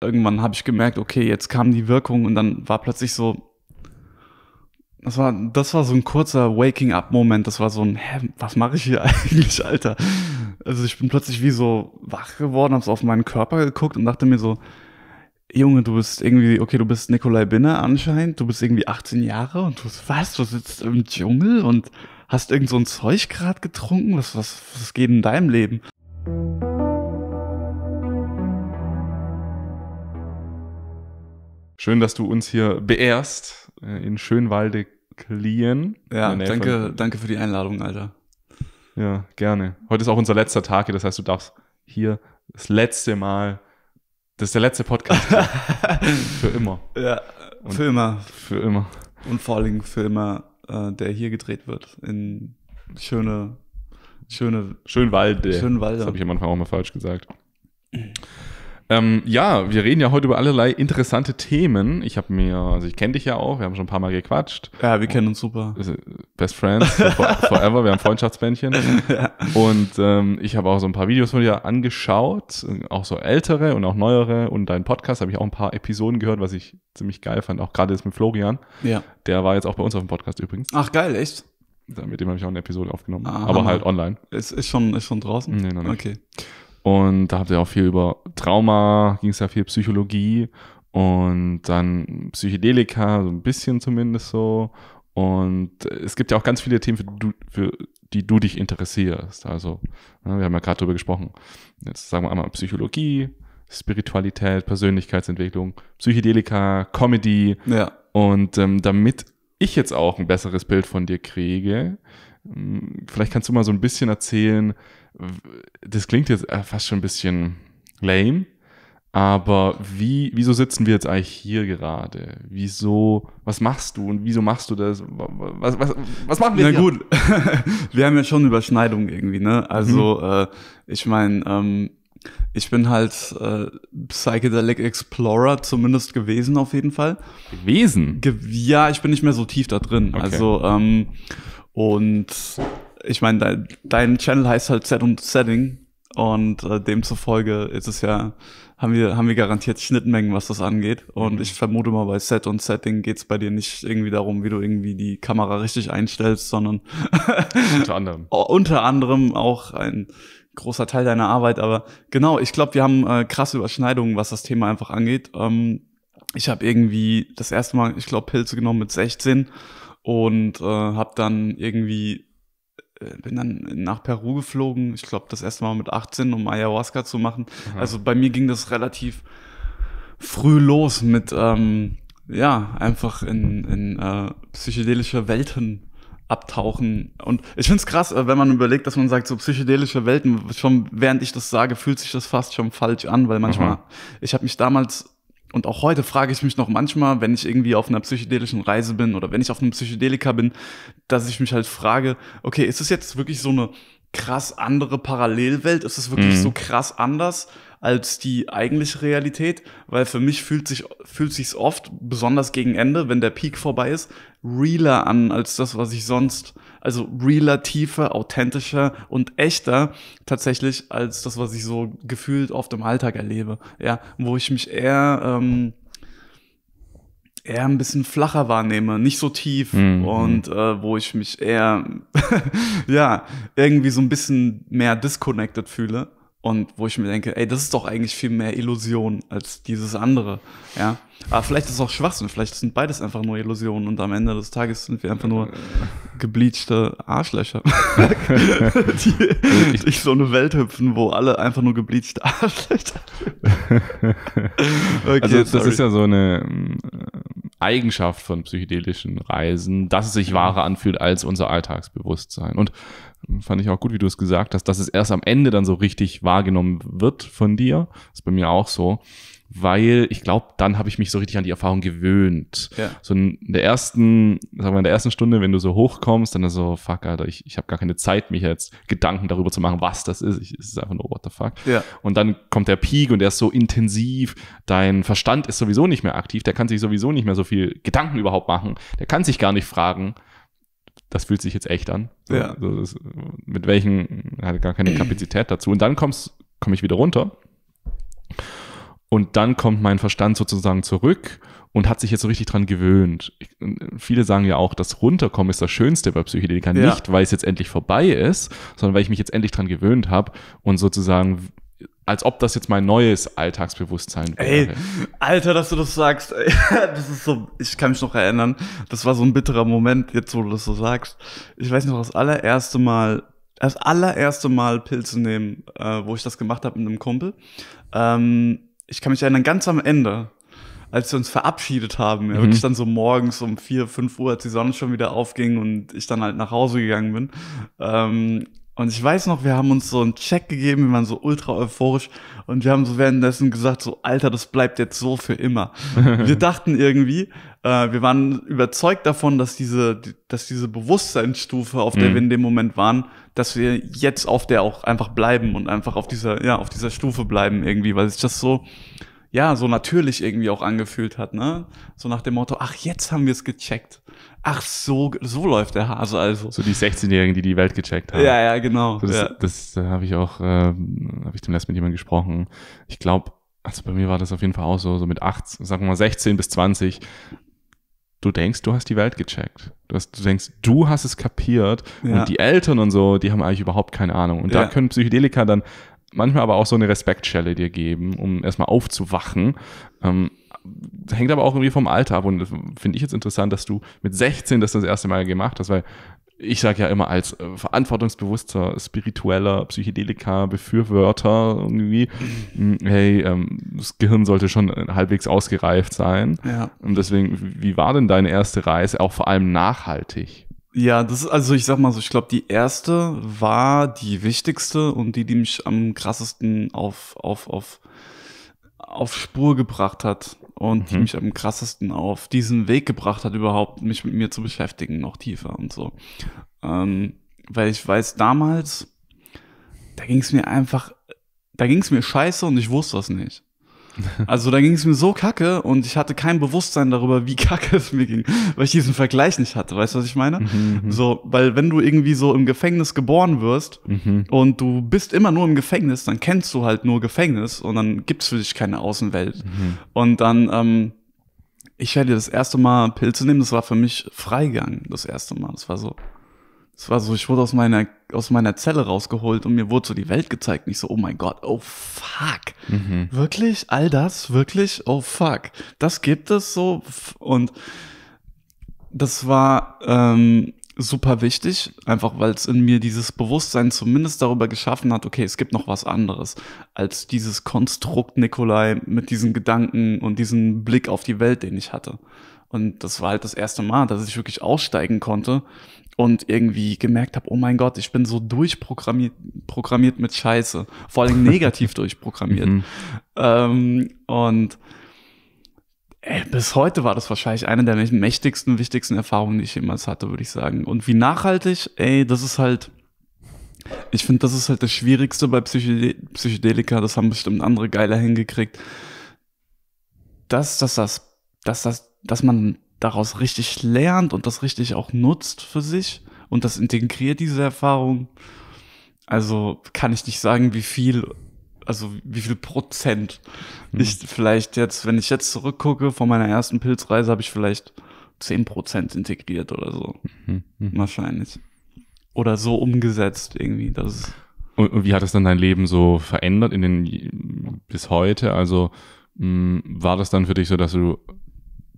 irgendwann habe ich gemerkt, okay, jetzt kam die Wirkung und dann war plötzlich so, das war so ein kurzer Waking-up-Moment, das war so ein, hä, was mache ich hier eigentlich, Alter? Also ich bin plötzlich wie so wach geworden, habe so auf meinen Körper geguckt und dachte mir so, Junge, du bist irgendwie, okay, du bist Nikolai Binner anscheinend, du bist irgendwie 18 Jahre und du sitzt im Dschungel und hast irgend so ein Zeug gerade getrunken, was geht in deinem Leben? Schön, dass du uns hier beehrst in Schönwalde-Klien. Ja, danke für die Einladung, Alter. Ja, gerne. Heute ist auch unser letzter Tag hier, das heißt, du darfst hier das letzte Mal, das ist der letzte Podcast. Für immer. Ja, für immer. Für immer. Und vor allem für immer, der hier gedreht wird in Schönwalde. Schönwalde. Das habe ich am Anfang auch mal falsch gesagt. Ja, wir reden ja heute über allerlei interessante Themen. Also ich kenne dich ja auch, wir haben schon ein paar Mal gequatscht. Ja, wir kennen uns super. Best Friends, forever, wir haben Freundschaftsbändchen. Ja. Und ich habe auch so ein paar Videos von dir angeschaut, auch so ältere und auch neuere. Und deinen Podcast habe ich auch ein paar Episoden gehört, was ich ziemlich geil fand, auch gerade jetzt mit Florian. Ja. Der war jetzt auch bei uns auf dem Podcast übrigens. Ach geil, echt? Mit dem habe ich auch eine Episode aufgenommen, aber halt online. Ist schon draußen? Nee, noch nicht. Okay. Und da habt ihr auch viel über Trauma, ging es ja viel Psychologie und dann Psychedelika, so ein bisschen zumindest so. Und es gibt ja auch ganz viele Themen, für die du dich interessierst. Also, wir haben ja gerade darüber gesprochen. Jetzt sagen wir einmal Psychologie, Spiritualität, Persönlichkeitsentwicklung, Psychedelika, Comedy. Ja. Und damit ich jetzt auch ein besseres Bild von dir kriege, vielleicht kannst du mal so ein bisschen erzählen, das klingt jetzt fast schon ein bisschen lame, aber wieso sitzen wir jetzt eigentlich hier gerade? Wieso, was machst du und wieso machst du das? Was machen wir hier? Na gut, wir haben ja schon Überschneidungen irgendwie, ne? Also ich meine, ich bin halt Psychedelic Explorer zumindest gewesen auf jeden Fall. Gewesen? Ja, ich bin nicht mehr so tief da drin. Okay. Also und ich meine, dein Channel heißt halt Set and Setting und demzufolge ist es ja, haben wir garantiert Schnittmengen, was das angeht. Und ich vermute mal, bei Set and Setting geht es bei dir nicht irgendwie darum, wie du irgendwie die Kamera richtig einstellst, sondern unter anderem auch ein großer Teil deiner Arbeit. Aber genau, ich glaube, wir haben krasse Überschneidungen, was das Thema einfach angeht. Ich habe irgendwie das erste Mal, ich glaube, Pilze genommen mit 16 und habe dann irgendwie, bin dann nach Peru geflogen, ich glaube das erste Mal mit 18, um Ayahuasca zu machen. Aha. Also bei mir ging das relativ früh los mit, ja, einfach in psychedelische Welten abtauchen. Und ich finde es krass, wenn man überlegt, dass man sagt, so psychedelische Welten, schon während ich das sage, fühlt sich das fast schon falsch an, weil manchmal, aha, ich habe mich damals, und auch heute frage ich mich noch manchmal, wenn ich irgendwie auf einer psychedelischen Reise bin oder wenn ich auf einem Psychedelika bin, dass ich mich halt frage, okay, ist es jetzt wirklich so eine krass andere Parallelwelt? Ist es wirklich so krass anders als die eigentliche Realität? Weil für mich fühlt sich's oft, besonders gegen Ende, wenn der Peak vorbei ist, realer an als das, was ich sonst, also realer, tiefer, authentischer und echter tatsächlich als das, was ich so gefühlt oft im Alltag erlebe. Ja, wo ich mich eher ein bisschen flacher wahrnehme, nicht so tief und wo ich mich eher ja, irgendwie so ein bisschen mehr disconnected fühle und wo ich mir denke, ey, das ist doch eigentlich viel mehr Illusion als dieses andere. Ja? Aber vielleicht ist es auch Schwachsinn, vielleicht sind beides einfach nur Illusionen und am Ende des Tages sind wir einfach nur gebleachte Arschlöcher, die durch so eine Welt hüpfen, wo alle einfach nur gebleachte Arschlöcher okay, also das sorry. Ist ja so eine Eigenschaft von psychedelischen Reisen, dass es sich wahrer anfühlt als unser Alltagsbewusstsein. Und fand ich auch gut, wie du es gesagt hast, dass es erst am Ende dann so richtig wahrgenommen wird von dir. Das ist bei mir auch so, weil ich glaube, dann habe ich mich so richtig an die Erfahrung gewöhnt. Ja. So in der ersten Stunde, wenn du so hochkommst, dann so, fuck, Alter, ich habe gar keine Zeit, mich jetzt Gedanken darüber zu machen, was das ist. Es ist einfach nur what the fuck. Ja. Und dann kommt der Peak und der ist so intensiv. Dein Verstand ist sowieso nicht mehr aktiv. Der kann sich sowieso nicht mehr so viel Gedanken überhaupt machen. Der kann sich gar nicht fragen, das fühlt sich jetzt echt an. Ja. Also das, mit welchen, hat gar keine Kapazität dazu. Und dann komme ich wieder runter. Und dann kommt mein Verstand sozusagen zurück und hat sich jetzt so richtig dran gewöhnt. Viele sagen ja auch, das Runterkommen ist das Schönste bei Psychedelikern. Ja. Nicht, weil es jetzt endlich vorbei ist, sondern weil ich mich jetzt endlich dran gewöhnt habe und sozusagen, als ob das jetzt mein neues Alltagsbewusstsein wäre. Ey, Alter, dass du das sagst. Ey, das ist so, ich kann mich noch erinnern, das war so ein bitterer Moment, jetzt wo du das so sagst. Ich weiß noch, das allererste Mal Pilze nehmen, wo ich das gemacht habe mit einem Kumpel. Ich kann mich erinnern, ganz am Ende, als wir uns verabschiedet haben, ja, wirklich dann so morgens um 4, 5 Uhr, als die Sonne schon wieder aufging und ich dann halt nach Hause gegangen bin. Und ich weiß noch, wir haben uns so einen Check gegeben, wir waren so ultra euphorisch und wir haben so währenddessen gesagt, so Alter, das bleibt jetzt so für immer. Wir dachten irgendwie, wir waren überzeugt davon, dass diese Bewusstseinsstufe, auf der wir in dem Moment waren, dass wir jetzt auf der auch einfach bleiben und einfach auf dieser Stufe bleiben irgendwie, weil sich das so, ja, so natürlich irgendwie auch angefühlt hat, ne? So nach dem Motto, ach, jetzt haben wir es gecheckt. Ach, so läuft der Hase also. So die 16-Jährigen, die die Welt gecheckt haben. Ja, ja, genau. So, das habe ich auch, habe ich demnächst mit jemandem gesprochen. Ich glaube, also bei mir war das auf jeden Fall auch so mit 18, sagen wir mal 16 bis 20. Du denkst, du hast die Welt gecheckt. Du denkst, du hast es kapiert. Ja. Und die Eltern und so, die haben eigentlich überhaupt keine Ahnung. Und da können Psychedelika dann manchmal aber auch so eine Respektschelle dir geben, um erstmal aufzuwachen. Hängt aber auch irgendwie vom Alter ab und finde ich jetzt interessant, dass du mit 16 das erste Mal gemacht hast, weil ich sage ja immer als verantwortungsbewusster, spiritueller Psychedelika, Befürworter irgendwie, hey, das Gehirn sollte schon halbwegs ausgereift sein. Ja. Und deswegen, wie war denn deine erste Reise, auch vor allem nachhaltig? Ja, das ist, also ich sag mal so, ich glaube, die erste war die wichtigste und die, die mich am krassesten auf Spur gebracht hat und die mich am krassesten auf diesen Weg gebracht hat, überhaupt mich mit mir zu beschäftigen, noch tiefer und so. Weil ich weiß, damals, da ging es mir scheiße und ich wusste das nicht. Also da ging es mir so kacke und ich hatte kein Bewusstsein darüber, wie kacke es mir ging, weil ich diesen Vergleich nicht hatte, weißt du, was ich meine? So, weil wenn du irgendwie so im Gefängnis geboren wirst und du bist immer nur im Gefängnis, dann kennst du halt nur Gefängnis und dann gibt's für dich keine Außenwelt. Und dann, ich werde das erste Mal Pilze nehmen, das war für mich Freigang, das erste Mal, das war so, ich wurde aus meiner Zelle rausgeholt und mir wurde so die Welt gezeigt. Und ich so, oh mein Gott, oh fuck. Wirklich? All das? Wirklich? Oh fuck. Das gibt es so. Und das war super wichtig, einfach weil es in mir dieses Bewusstsein zumindest darüber geschaffen hat, okay, es gibt noch was anderes als dieses Konstrukt Nikolai mit diesen Gedanken und diesem Blick auf die Welt, den ich hatte. Und das war halt das erste Mal, dass ich wirklich aussteigen konnte und irgendwie gemerkt habe, oh mein Gott, ich bin so durchprogrammiert mit Scheiße. Vor allem negativ durchprogrammiert. Und bis heute war das wahrscheinlich eine der mächtigsten, wichtigsten Erfahrungen, die ich jemals hatte, würde ich sagen. Und wie nachhaltig, ey, das ist halt, ich finde, das ist halt das Schwierigste bei Psychedelika, das haben bestimmt andere Geiler hingekriegt, dass man daraus richtig lernt und das richtig auch nutzt für sich und das integriert, diese Erfahrung. Also kann ich nicht sagen, wie viel Prozent ich vielleicht jetzt, wenn ich jetzt zurückgucke von meiner ersten Pilzreise, habe ich vielleicht 10% integriert oder so. Wahrscheinlich. Oder so umgesetzt irgendwie. Und wie hat es dann dein Leben so verändert bis heute? Also war das dann für dich so, dass du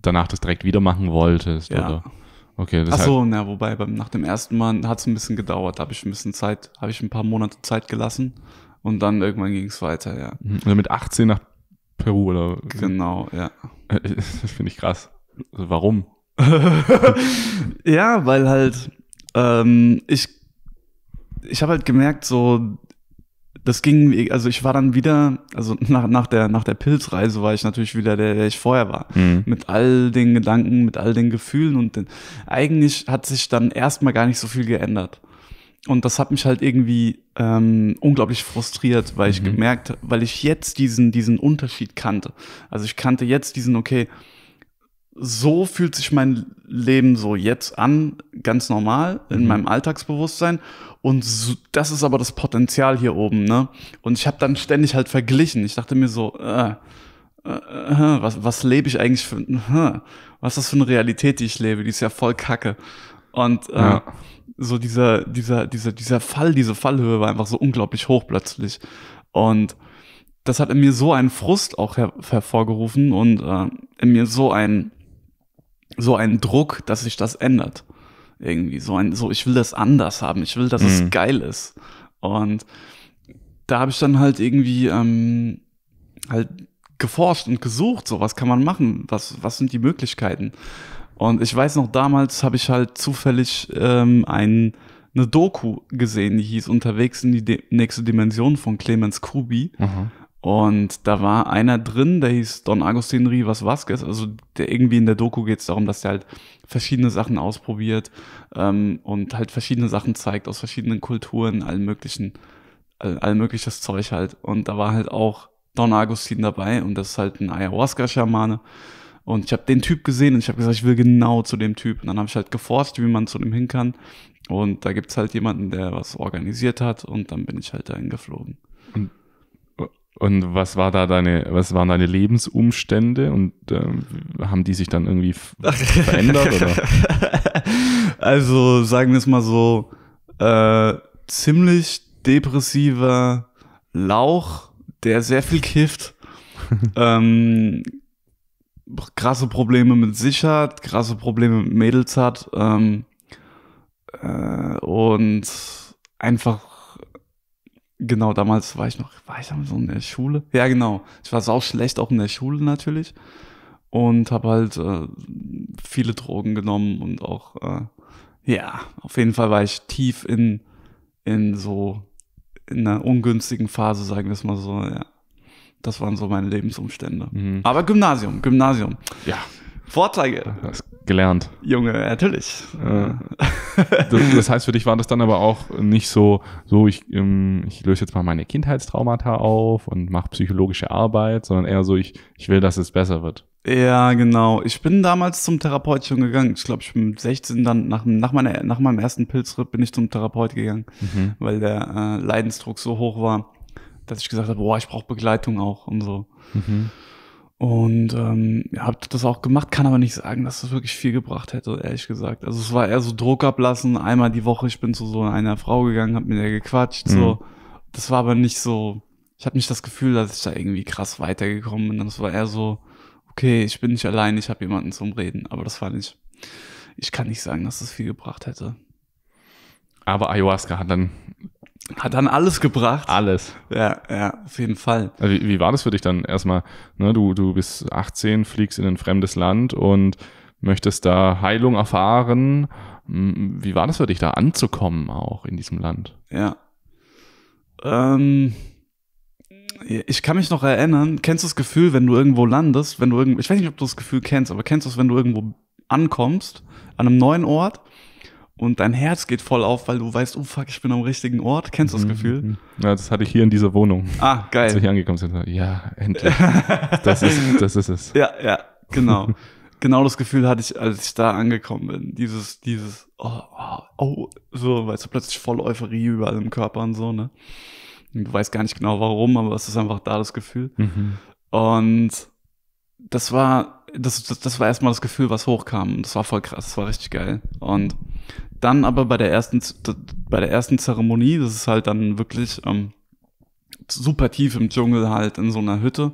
danach das direkt wieder machen wolltest, ja, oder? Okay, das wobei nach dem ersten Mal hat es ein bisschen gedauert, habe ich ein paar Monate Zeit gelassen und dann irgendwann ging es weiter, ja. Also mit 18 nach Peru, oder? Genau, ja. Das finde ich krass. Also warum? Ja, weil halt ich habe halt gemerkt, so das ging, also ich war dann wieder, also nach der Pilzreise war ich natürlich wieder der ich vorher war. Mit all den Gedanken, mit all den Gefühlen und eigentlich hat sich dann erstmal gar nicht so viel geändert. Und das hat mich halt irgendwie unglaublich frustriert, weil ich gemerkt habe, weil ich jetzt diesen Unterschied kannte. Also ich kannte jetzt diesen, okay, so fühlt sich mein Leben so jetzt an, ganz normal, in meinem Alltagsbewusstsein. Und so, das ist aber das Potenzial hier oben, ne? Und ich habe dann ständig halt verglichen. Ich dachte mir so, was lebe ich eigentlich für, was ist das für eine Realität, die ich lebe, die ist ja voll kacke. Und so diese Fallhöhe war einfach so unglaublich hoch plötzlich. Und das hat in mir so einen Frust auch hervorgerufen und in mir so einen Druck, dass sich das ändert. Irgendwie so ich will das anders haben, ich will, dass es geil ist. Und da habe ich dann halt irgendwie halt geforscht und gesucht, so was kann man machen, was sind die Möglichkeiten. Und ich weiß noch, damals habe ich halt zufällig eine Doku gesehen, die hieß Unterwegs in die nächste Dimension von Clemens Kubi. Mhm. Und da war einer drin, der hieß Don Agustin Rivas Vasquez, also der irgendwie in der Doku geht es darum, dass der halt verschiedene Sachen ausprobiert und halt verschiedene Sachen zeigt aus verschiedenen Kulturen, allmögliches Zeug halt. Und da war halt auch Don Agustin dabei und das ist halt ein Ayahuasca-Schamane. Und ich habe den Typ gesehen und ich habe gesagt, ich will genau zu dem Typ. Und dann habe ich halt geforscht, wie man zu dem hin kann. Und da gibt es halt jemanden, der was organisiert hat und dann bin ich halt dahin geflogen. Und was war da was waren deine Lebensumstände und haben die sich dann irgendwie verändert? Oder? Also sagen wir es mal so, ziemlich depressiver Lauch, der sehr viel kifft, krasse Probleme mit sich hat, krasse Probleme mit Mädels hat und einfach, genau, damals war ich in der Schule, ja genau, ich war sau schlecht auch in der Schule natürlich und habe halt viele Drogen genommen und auch, ja, auf jeden Fall war ich tief in einer ungünstigen Phase, sagen wir es mal so, ja. Das waren so meine Lebensumstände. Mhm. Aber Gymnasium. Ja. Vorzeige. Hast gelernt. Junge, natürlich. Das heißt, für dich war das dann aber auch nicht so ich löse jetzt mal meine Kindheitstraumata auf und mache psychologische Arbeit, sondern eher so, ich will, dass es besser wird. Ja, genau. Ich bin damals zum Therapeut schon gegangen. Ich glaube, ich bin mit 16 dann nach meinem ersten Pilzritt bin ich zum Therapeut gegangen, weil der Leidensdruck so hoch war, dass ich gesagt habe, boah, ich brauche Begleitung auch und so. Mhm. Und ja, habe das auch gemacht, kann aber nicht sagen, dass das wirklich viel gebracht hätte, ehrlich gesagt. Also es war eher so Druck ablassen, einmal die Woche, ich bin zu so einer Frau gegangen, habe mit der gequatscht, so. Das war aber nicht so, ich habe nicht das Gefühl, dass ich da irgendwie krass weitergekommen bin. Das war eher so, okay, ich bin nicht allein, ich habe jemanden zum Reden. Aber das war nicht, ich kann nicht sagen, dass das viel gebracht hätte. Aber Ayahuasca hat dann alles gebracht. Alles. Ja, ja, auf jeden Fall. Wie war das für dich dann erstmal? Ne, du bist 18, fliegst in ein fremdes Land und möchtest da Heilung erfahren. Wie war das für dich da anzukommen auch in diesem Land? Ja. Ich kann mich noch erinnern, kennst du das Gefühl, wenn du irgendwo landest, ich weiß nicht, ob du das Gefühl kennst, aber kennst du es, wenn du irgendwo ankommst, an einem neuen Ort? Und dein Herz geht voll auf, weil du weißt, oh fuck, ich bin am richtigen Ort. Kennst du das Gefühl? Ja, das hatte ich hier in dieser Wohnung. Ah, geil. Als ich angekommen bin, ja, endlich. Das ist es. Ja, ja, genau. Genau das Gefühl hatte ich, als ich da angekommen bin. Dieses, oh, so, weißt du, plötzlich voll Euphorie überall im Körper und so, ne? Und du weißt gar nicht genau warum, aber es ist einfach da das Gefühl. Mhm. Und das war, das war erstmal das Gefühl, was hochkam. Das war voll krass, das war richtig geil. Und dann aber bei der ersten Zeremonie, das ist halt dann wirklich super tief im Dschungel halt in so einer Hütte.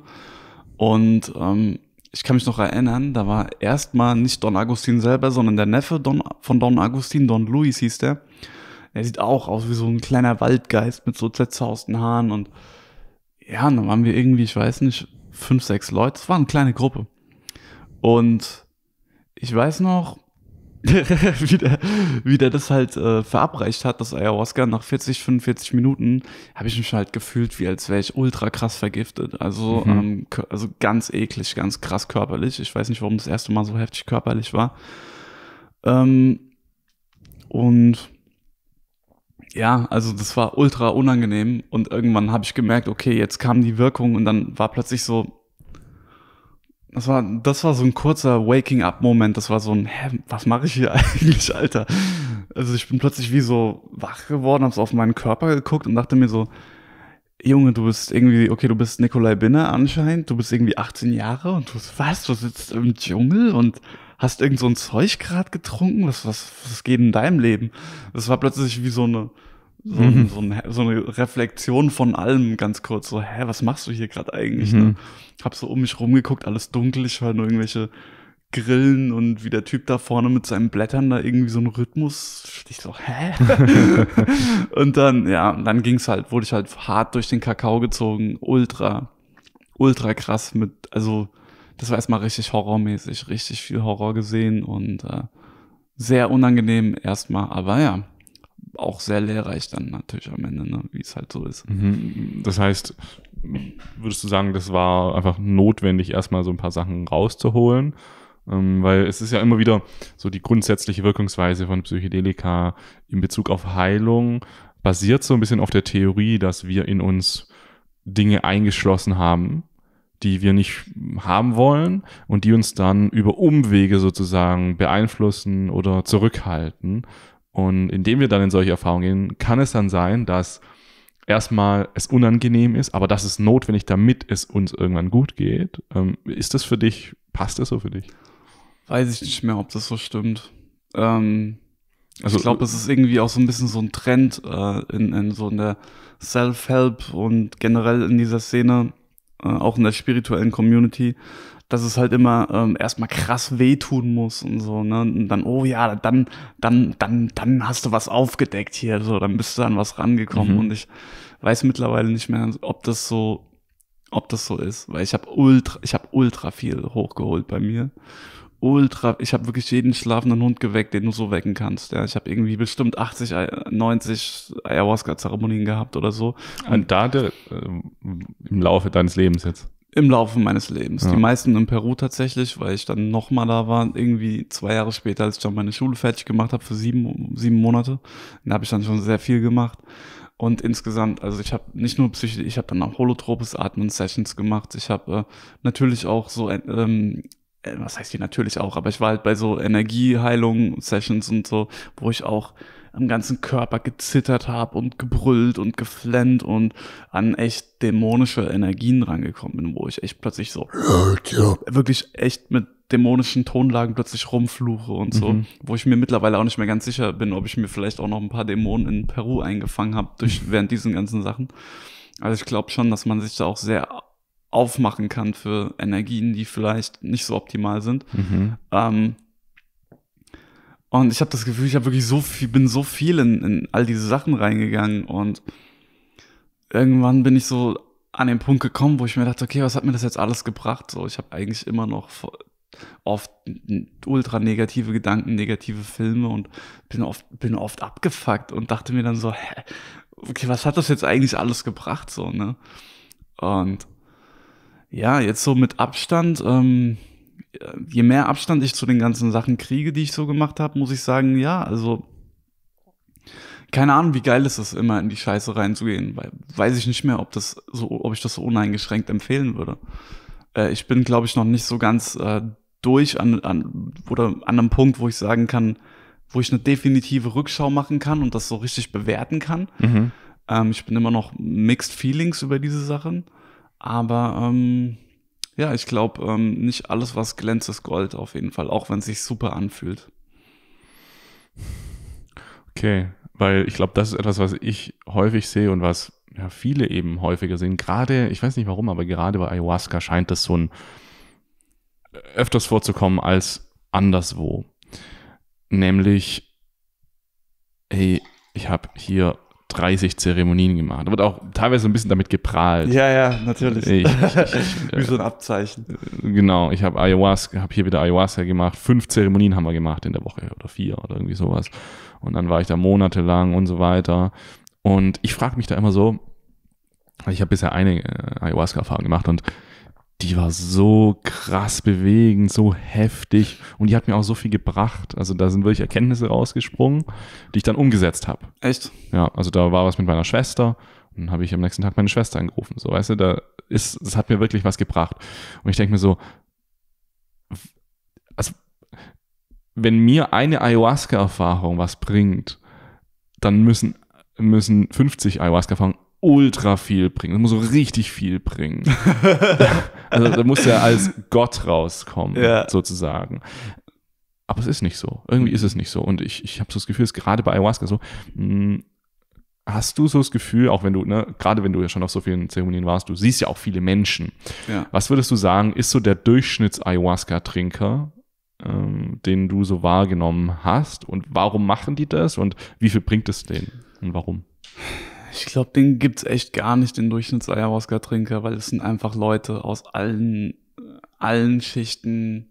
Und ich kann mich noch erinnern, da war erstmal nicht Don Agustin selber, sondern der Neffe von Don Agustin, Don Luis hieß der. Der sieht auch aus wie so ein kleiner Waldgeist mit so zerzausten Haaren. Und ja, und dann waren wir irgendwie, ich weiß nicht, 5, 6 Leute. Es war eine kleine Gruppe. Und ich weiß noch, wie der das halt verabreicht hat, das Ayahuasca. Nach 40, 45 Minuten habe ich mich halt gefühlt, wie als wäre ich ultra krass vergiftet. Also, also ganz eklig, ganz krass körperlich. Ich weiß nicht, warum das erste Mal so heftig körperlich war. Und ja, also das war ultra unangenehm. Und irgendwann habe ich gemerkt, okay, jetzt kam die Wirkung und dann war plötzlich so, das war so ein kurzer Waking-up-Moment. Das war so ein, hä, was mache ich hier eigentlich, Alter? Also ich bin plötzlich wie so wach geworden, habe so auf meinen Körper geguckt und dachte mir so, Junge, du bist irgendwie, okay, du bist Nikolai Binner anscheinend, du bist irgendwie 18 Jahre und du bist, was, du sitzt im Dschungel und hast irgend so ein Zeug gerade getrunken, was geht in deinem Leben? Das war plötzlich wie so eine Reflexion von allem ganz kurz, so, hä, was machst du hier gerade eigentlich? Ne? Hab so um mich rumgeguckt, alles dunkel, ich höre nur irgendwelche Grillen und wie der Typ da vorne mit seinen Blättern da irgendwie so einen Rhythmus, ich so, hä? Und dann, ja, dann ging's halt, wurde ich halt hart durch den Kakao gezogen, ultra, ultra krass mit, also das war erstmal richtig horrormäßig, richtig viel Horror gesehen und sehr unangenehm erstmal, aber ja, auch sehr lehrreich dann natürlich am Ende, ne, wie es halt so ist. Mhm. Das heißt, würdest du sagen, das war einfach notwendig, erstmal so ein paar Sachen rauszuholen? Weil es ist ja immer wieder so, die grundsätzliche Wirkungsweise von Psychedelika in Bezug auf Heilung basiert so ein bisschen auf der Theorie, dass wir in uns Dinge eingeschlossen haben, die wir nicht haben wollen und die uns dann über Umwege sozusagen beeinflussen oder zurückhalten. Und indem wir dann in solche Erfahrungen gehen, kann es dann sein, dass erstmal es unangenehm ist, aber das ist notwendig, damit es uns irgendwann gut geht. Ist das für dich, passt das so für dich? Weiß ich nicht mehr, ob das so stimmt. Also, ich glaube, es ist irgendwie auch so ein bisschen so ein Trend in der Self-Help und generell in dieser Szene, auch in der spirituellen Community, dass es halt immer erstmal krass wehtun muss und so, ne? Und dann, oh ja, dann hast du was aufgedeckt hier, so, dann bist du an was rangekommen. Und ich weiß mittlerweile nicht mehr, ob das so ist, weil ich habe ultra viel hochgeholt bei mir. Ich habe wirklich jeden schlafenden Hund geweckt, den du so wecken kannst. Ja, ich habe irgendwie bestimmt 80, 90 Ayahuasca-Zeremonien gehabt oder so. Und da im Laufe deines Lebens jetzt? Im Laufe meines Lebens. Ja. Die meisten in Peru tatsächlich, weil ich dann nochmal da war, irgendwie 2 Jahre später, als ich dann meine Schule fertig gemacht habe für sieben Monate. Da habe ich dann schon sehr viel gemacht. Und insgesamt, also ich habe nicht nur Psychedelika, ich habe dann auch Holotropes Atmen Sessions gemacht. Ich habe natürlich auch so was heißt die natürlich auch, aber ich war halt bei so Energieheilung-Sessions und so, wo ich auch am ganzen Körper gezittert habe und gebrüllt und geflennt und an echt dämonische Energien rangekommen bin, wo ich echt plötzlich so wirklich echt mit dämonischen Tonlagen plötzlich rumfluche und so, wo ich mir mittlerweile auch nicht mehr ganz sicher bin, ob ich mir vielleicht auch noch ein paar Dämonen in Peru eingefangen habe während diesen ganzen Sachen. Also ich glaube schon, dass man sich da auch sehr aufmachen kann für Energien, die vielleicht nicht so optimal sind. Und ich habe das Gefühl, ich habe wirklich so viel in all diese Sachen reingegangen und irgendwann bin ich so an den Punkt gekommen, wo ich mir dachte, okay, was hat mir das jetzt alles gebracht? So, ich habe eigentlich immer noch oft ultra negative Gedanken, negative Filme und bin oft abgefuckt und dachte mir dann so, hä, okay, was hat das jetzt eigentlich alles gebracht? So, ne? Und ja, jetzt so mit Abstand, je mehr Abstand ich zu den ganzen Sachen kriege, die ich so gemacht habe, muss ich sagen, ja, also keine Ahnung, wie geil ist es, immer in die Scheiße reinzugehen, weil weiß ich nicht mehr, ob ich das so uneingeschränkt empfehlen würde. Ich bin, glaube ich, noch nicht so ganz durch an einem Punkt, wo ich sagen kann, wo ich eine definitive Rückschau machen kann und das so richtig bewerten kann. Ich bin immer noch mixed feelings über diese Sachen. Aber ja, ich glaube, nicht alles, was glänzt, ist Gold auf jeden Fall, auch wenn es sich super anfühlt. Okay, weil ich glaube, das ist etwas, was ich häufig sehe und was ja, viele eben häufiger sehen. Gerade, ich weiß nicht warum, aber gerade bei Ayahuasca scheint das so öfters vorzukommen als anderswo. Nämlich, hey, ich habe hier 30 Zeremonien gemacht. Da wird auch teilweise ein bisschen damit geprahlt. Ja, ja, natürlich. Wie so ein Abzeichen. Genau, ich habe hier wieder Ayahuasca gemacht. 5 Zeremonien haben wir gemacht in der Woche oder 4 oder irgendwie sowas. Und dann war ich da monatelang und so weiter. Und ich frage mich da immer so, ich habe bisher eine Ayahuasca-Erfahrung gemacht und die war so krass bewegend, so heftig und die hat mir auch so viel gebracht. Also da sind wirklich Erkenntnisse rausgesprungen, die ich dann umgesetzt habe. Echt? Ja, also da war was mit meiner Schwester und dann habe ich am nächsten Tag meine Schwester angerufen. So, weißt du, das hat mir wirklich was gebracht. Und ich denke mir so, also wenn mir eine Ayahuasca-Erfahrung was bringt, dann müssen 50 Ayahuasca-Erfahrungen ultra viel bringen. Das muss so richtig viel bringen. Also da muss ja als Gott rauskommen, ja, sozusagen. Aber es ist nicht so. Irgendwie ist es nicht so. Und ich habe so das Gefühl, es ist gerade bei Ayahuasca so, hast du so das Gefühl, auch wenn du, ne, gerade wenn du ja schon auf so vielen Zeremonien warst, du siehst ja auch viele Menschen. Ja. Was würdest du sagen, ist so der Durchschnitts-Ayahuasca-Trinker, den du so wahrgenommen hast? Und warum machen die das? Und wie viel bringt es denen? Und warum? Ich glaube, den gibt's echt gar nicht, den Durchschnitts-Ayahuasca-Trinker, weil es sind einfach Leute aus allen Schichten.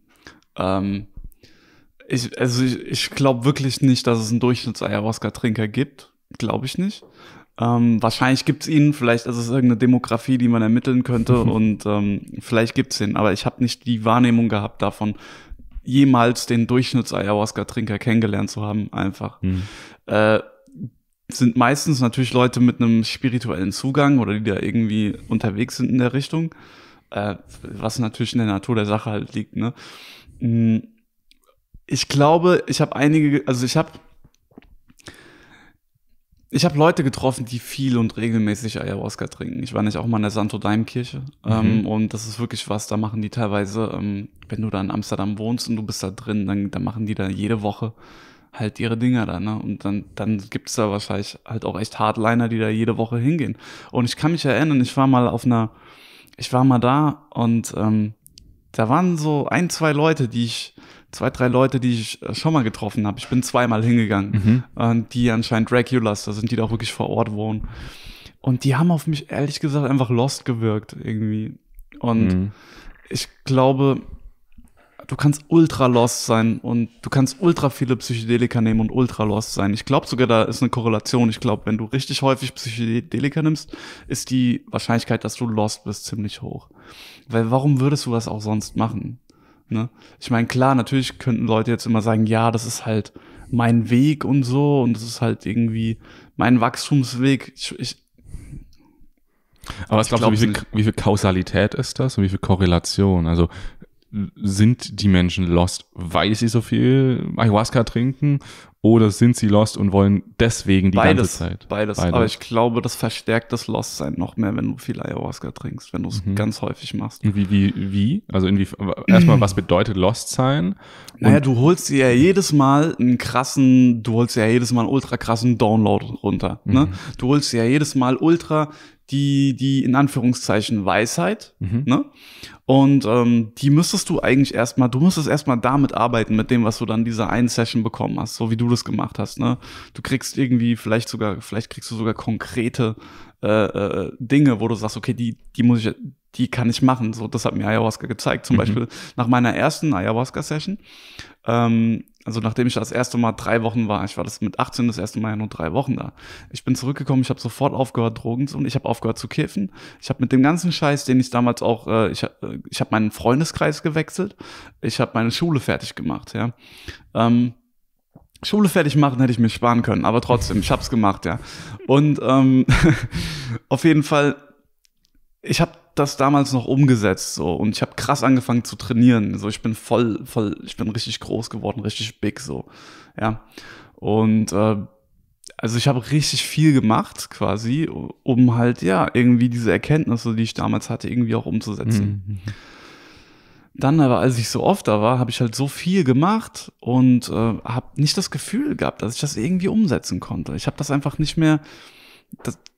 Ich glaube wirklich nicht, dass es einen Durchschnitts-Ayahuasca-Trinker gibt. Glaube ich nicht. Wahrscheinlich gibt es ihn, vielleicht ist es irgendeine Demografie, die man ermitteln könnte und vielleicht gibt es ihn, aber ich habe nicht die Wahrnehmung gehabt davon, jemals den Durchschnitts-Ayahuasca-Trinker kennengelernt zu haben, einfach. Sind meistens natürlich Leute mit einem spirituellen Zugang oder die da irgendwie unterwegs sind in der Richtung, was natürlich in der Natur der Sache halt liegt, ne? Ich glaube, ich habe Leute getroffen, die viel und regelmäßig Ayahuasca trinken. Ich war nicht auch mal in der Santo Daim Kirche. Und das ist wirklich was, da machen die teilweise, wenn du da in Amsterdam wohnst und du bist da drin, dann machen die da jede Woche halt ihre Dinger da, ne? Und dann gibt es da wahrscheinlich halt auch echt Hardliner, die da jede Woche hingehen. Und ich kann mich erinnern, ich war mal da und da waren so zwei, drei Leute, die ich schon mal getroffen habe. Ich bin zweimal hingegangen, die anscheinend Regulars, da sind die doch wirklich vor Ort wohnen. Und die haben auf mich, ehrlich gesagt, einfach lost gewirkt irgendwie. Und ich glaube, du kannst ultra lost sein und du kannst ultra viele Psychedelika nehmen und ultra lost sein. Ich glaube sogar, da ist eine Korrelation. Ich glaube, wenn du richtig häufig Psychedelika nimmst, ist die Wahrscheinlichkeit, dass du lost bist, ziemlich hoch. Weil warum würdest du das auch sonst machen? Ne? Ich meine, klar, natürlich könnten Leute jetzt immer sagen, ja, das ist halt mein Weg und so und das ist halt irgendwie mein Wachstumsweg. Aber was glaubst du, wie viel Kausalität ist das und wie viel Korrelation? Also sind die Menschen lost, weil sie so viel Ayahuasca trinken oder sind sie lost und wollen deswegen die ganze Zeit? Beides, aber ich glaube, das verstärkt das Lost-Sein noch mehr, wenn du viel Ayahuasca trinkst, wenn du es ganz häufig machst. Wie? Also erstmal, was bedeutet Lost-Sein? Naja, du holst ja jedes Mal einen ultra krassen Download runter. Ne? Du holst ja jedes Mal ultra die in Anführungszeichen Weisheit, ne? Und du müsstest erstmal damit arbeiten, mit dem, was du dann dieser einen Session bekommen hast, so wie du das gemacht hast, ne? Du kriegst irgendwie vielleicht kriegst du sogar konkrete Dinge, wo du sagst, okay, die kann ich machen. So, das hat mir Ayahuasca gezeigt. Zum Beispiel nach meiner ersten Ayahuasca-Session, also nachdem ich das erste Mal 3 Wochen war, ich war das mit 18 das erste Mal ja nur 3 Wochen da. Ich bin zurückgekommen, ich habe sofort aufgehört, Drogen zu nehmen, ich habe aufgehört zu kiffen. Ich habe mit dem ganzen Scheiß, den ich damals auch, ich habe meinen Freundeskreis gewechselt, ich habe meine Schule fertig gemacht, ja. Schule fertig machen hätte ich mir sparen können, aber trotzdem, ich habe es gemacht, ja. Und auf jeden Fall, ich habe das damals noch umgesetzt so und ich habe krass angefangen zu trainieren, so ich bin ich bin richtig groß geworden, richtig big so, ja. Und also ich habe richtig viel gemacht quasi, um halt ja irgendwie diese Erkenntnisse, die ich damals hatte, irgendwie auch umzusetzen. Dann aber, als ich so oft da war, habe ich halt so viel gemacht und habe nicht das Gefühl gehabt, dass ich das irgendwie umsetzen konnte. Ich habe das einfach nicht mehr,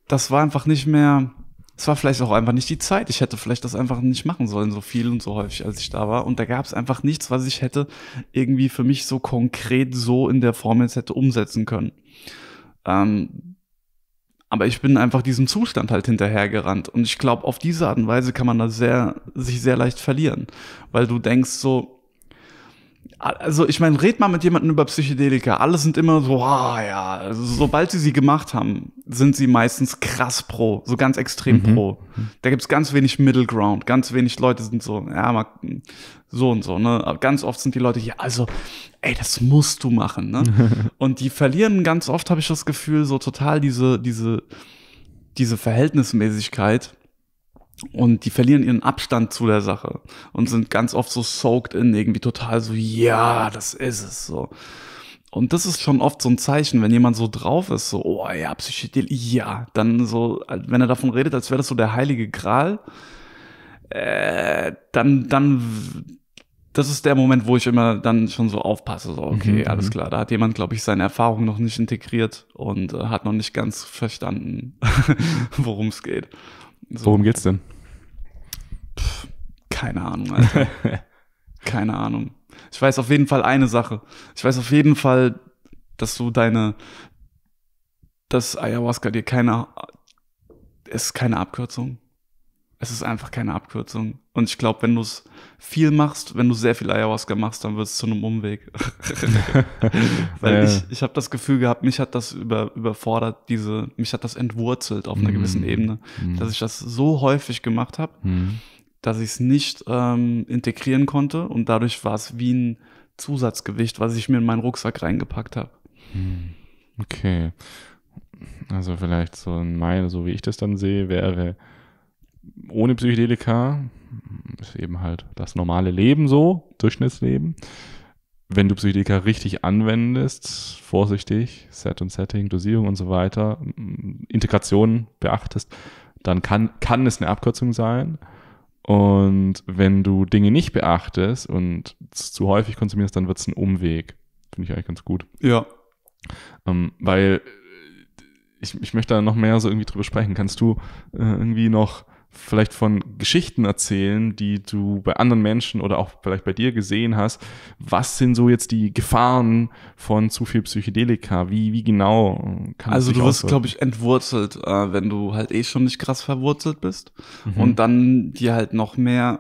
das war einfach nicht mehr. Es war vielleicht auch einfach nicht die Zeit. Ich hätte vielleicht das einfach nicht machen sollen, so viel und so häufig, als ich da war. Und da gab es einfach nichts, was ich hätte irgendwie für mich so konkret so in der Form jetzt hätte umsetzen können. Aber ich bin einfach diesem Zustand halt hinterhergerannt. Und ich glaube, auf diese Art und Weise kann man da sich sehr leicht verlieren. Weil du denkst so, also ich meine, red mal mit jemandem über Psychedelika. Alle sind immer so, ja, also, sobald sie gemacht haben, sind sie meistens krass pro, so ganz extrem pro. Da gibt's ganz wenig Middle Ground, ganz wenig Leute sind so, ja, mal so und so, ne? Aber ganz oft sind die Leute, ja, also, ey, das musst du machen, ne? Und die verlieren ganz oft, habe ich das Gefühl, so total diese Verhältnismäßigkeit. Und die verlieren ihren Abstand zu der Sache und sind ganz oft so soaked in, irgendwie total so, ja, das ist es so. Und das ist schon oft so ein Zeichen, wenn jemand so drauf ist, so, oh ja, Psychedelik, ja, dann so, wenn er davon redet, als wäre das so der heilige Gral, das ist der Moment, wo ich immer dann schon so aufpasse, so, okay, alles klar, da hat jemand, glaube ich, seine Erfahrung noch nicht integriert und hat noch nicht ganz verstanden, worum es geht. So. Worum geht's denn? Pff, keine Ahnung, Alter. Keine Ahnung. Ich weiß auf jeden Fall eine Sache. Ich weiß auf jeden Fall, dass du dass Ayahuasca dir es ist keine Abkürzung. Es ist einfach keine Abkürzung. Und ich glaube, wenn du es viel machst, wenn du sehr viel Ayahuasca machst, dann wird es zu einem Umweg. Weil ich habe das Gefühl gehabt, mich hat das überfordert, mich hat das entwurzelt auf einer gewissen Ebene, dass ich das so häufig gemacht habe, dass ich es nicht integrieren konnte, und dadurch war es wie ein Zusatzgewicht, was ich mir in meinen Rucksack reingepackt habe. Okay. Also vielleicht so wie ich das dann sehe, wäre ohne Psychedelika ist eben halt das normale Leben so, Durchschnittsleben. Wenn du Psychedelika richtig anwendest, vorsichtig, Set und Setting, Dosierung und so weiter, Integration beachtest, dann kann es eine Abkürzung sein. Und wenn du Dinge nicht beachtest und zu häufig konsumierst, dann wird es ein Umweg. Finde ich eigentlich ganz gut. Ja. Weil ich möchte da noch mehr so irgendwie drüber sprechen. Kannst du irgendwie noch vielleicht von Geschichten erzählen, die du bei anderen Menschen oder auch vielleicht bei dir gesehen hast? Was sind so jetzt die Gefahren von zu viel Psychedelika? Wie genau kann das auswirken? Also du wirst, glaube ich, entwurzelt, wenn du halt eh schon nicht krass verwurzelt bist und dann dir halt noch mehr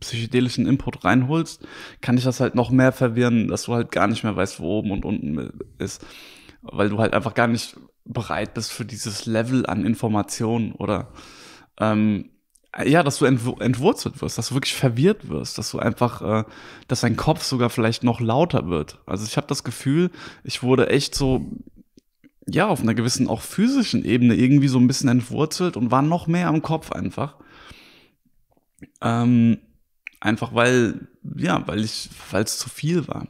psychedelischen Input reinholst, kann dich das halt noch mehr verwirren, dass du halt gar nicht mehr weißt, wo oben und unten ist, weil du halt einfach gar nicht bereit bist für dieses Level an Informationen oder ja, dass du entwurzelt wirst, dass du wirklich verwirrt wirst, dass du einfach, dass dein Kopf sogar vielleicht noch lauter wird. Also ich habe das Gefühl, ich wurde echt so, ja, auf einer gewissen auch physischen Ebene irgendwie so ein bisschen entwurzelt und war noch mehr am Kopf einfach. Einfach weil, ja, weil es zu viel war.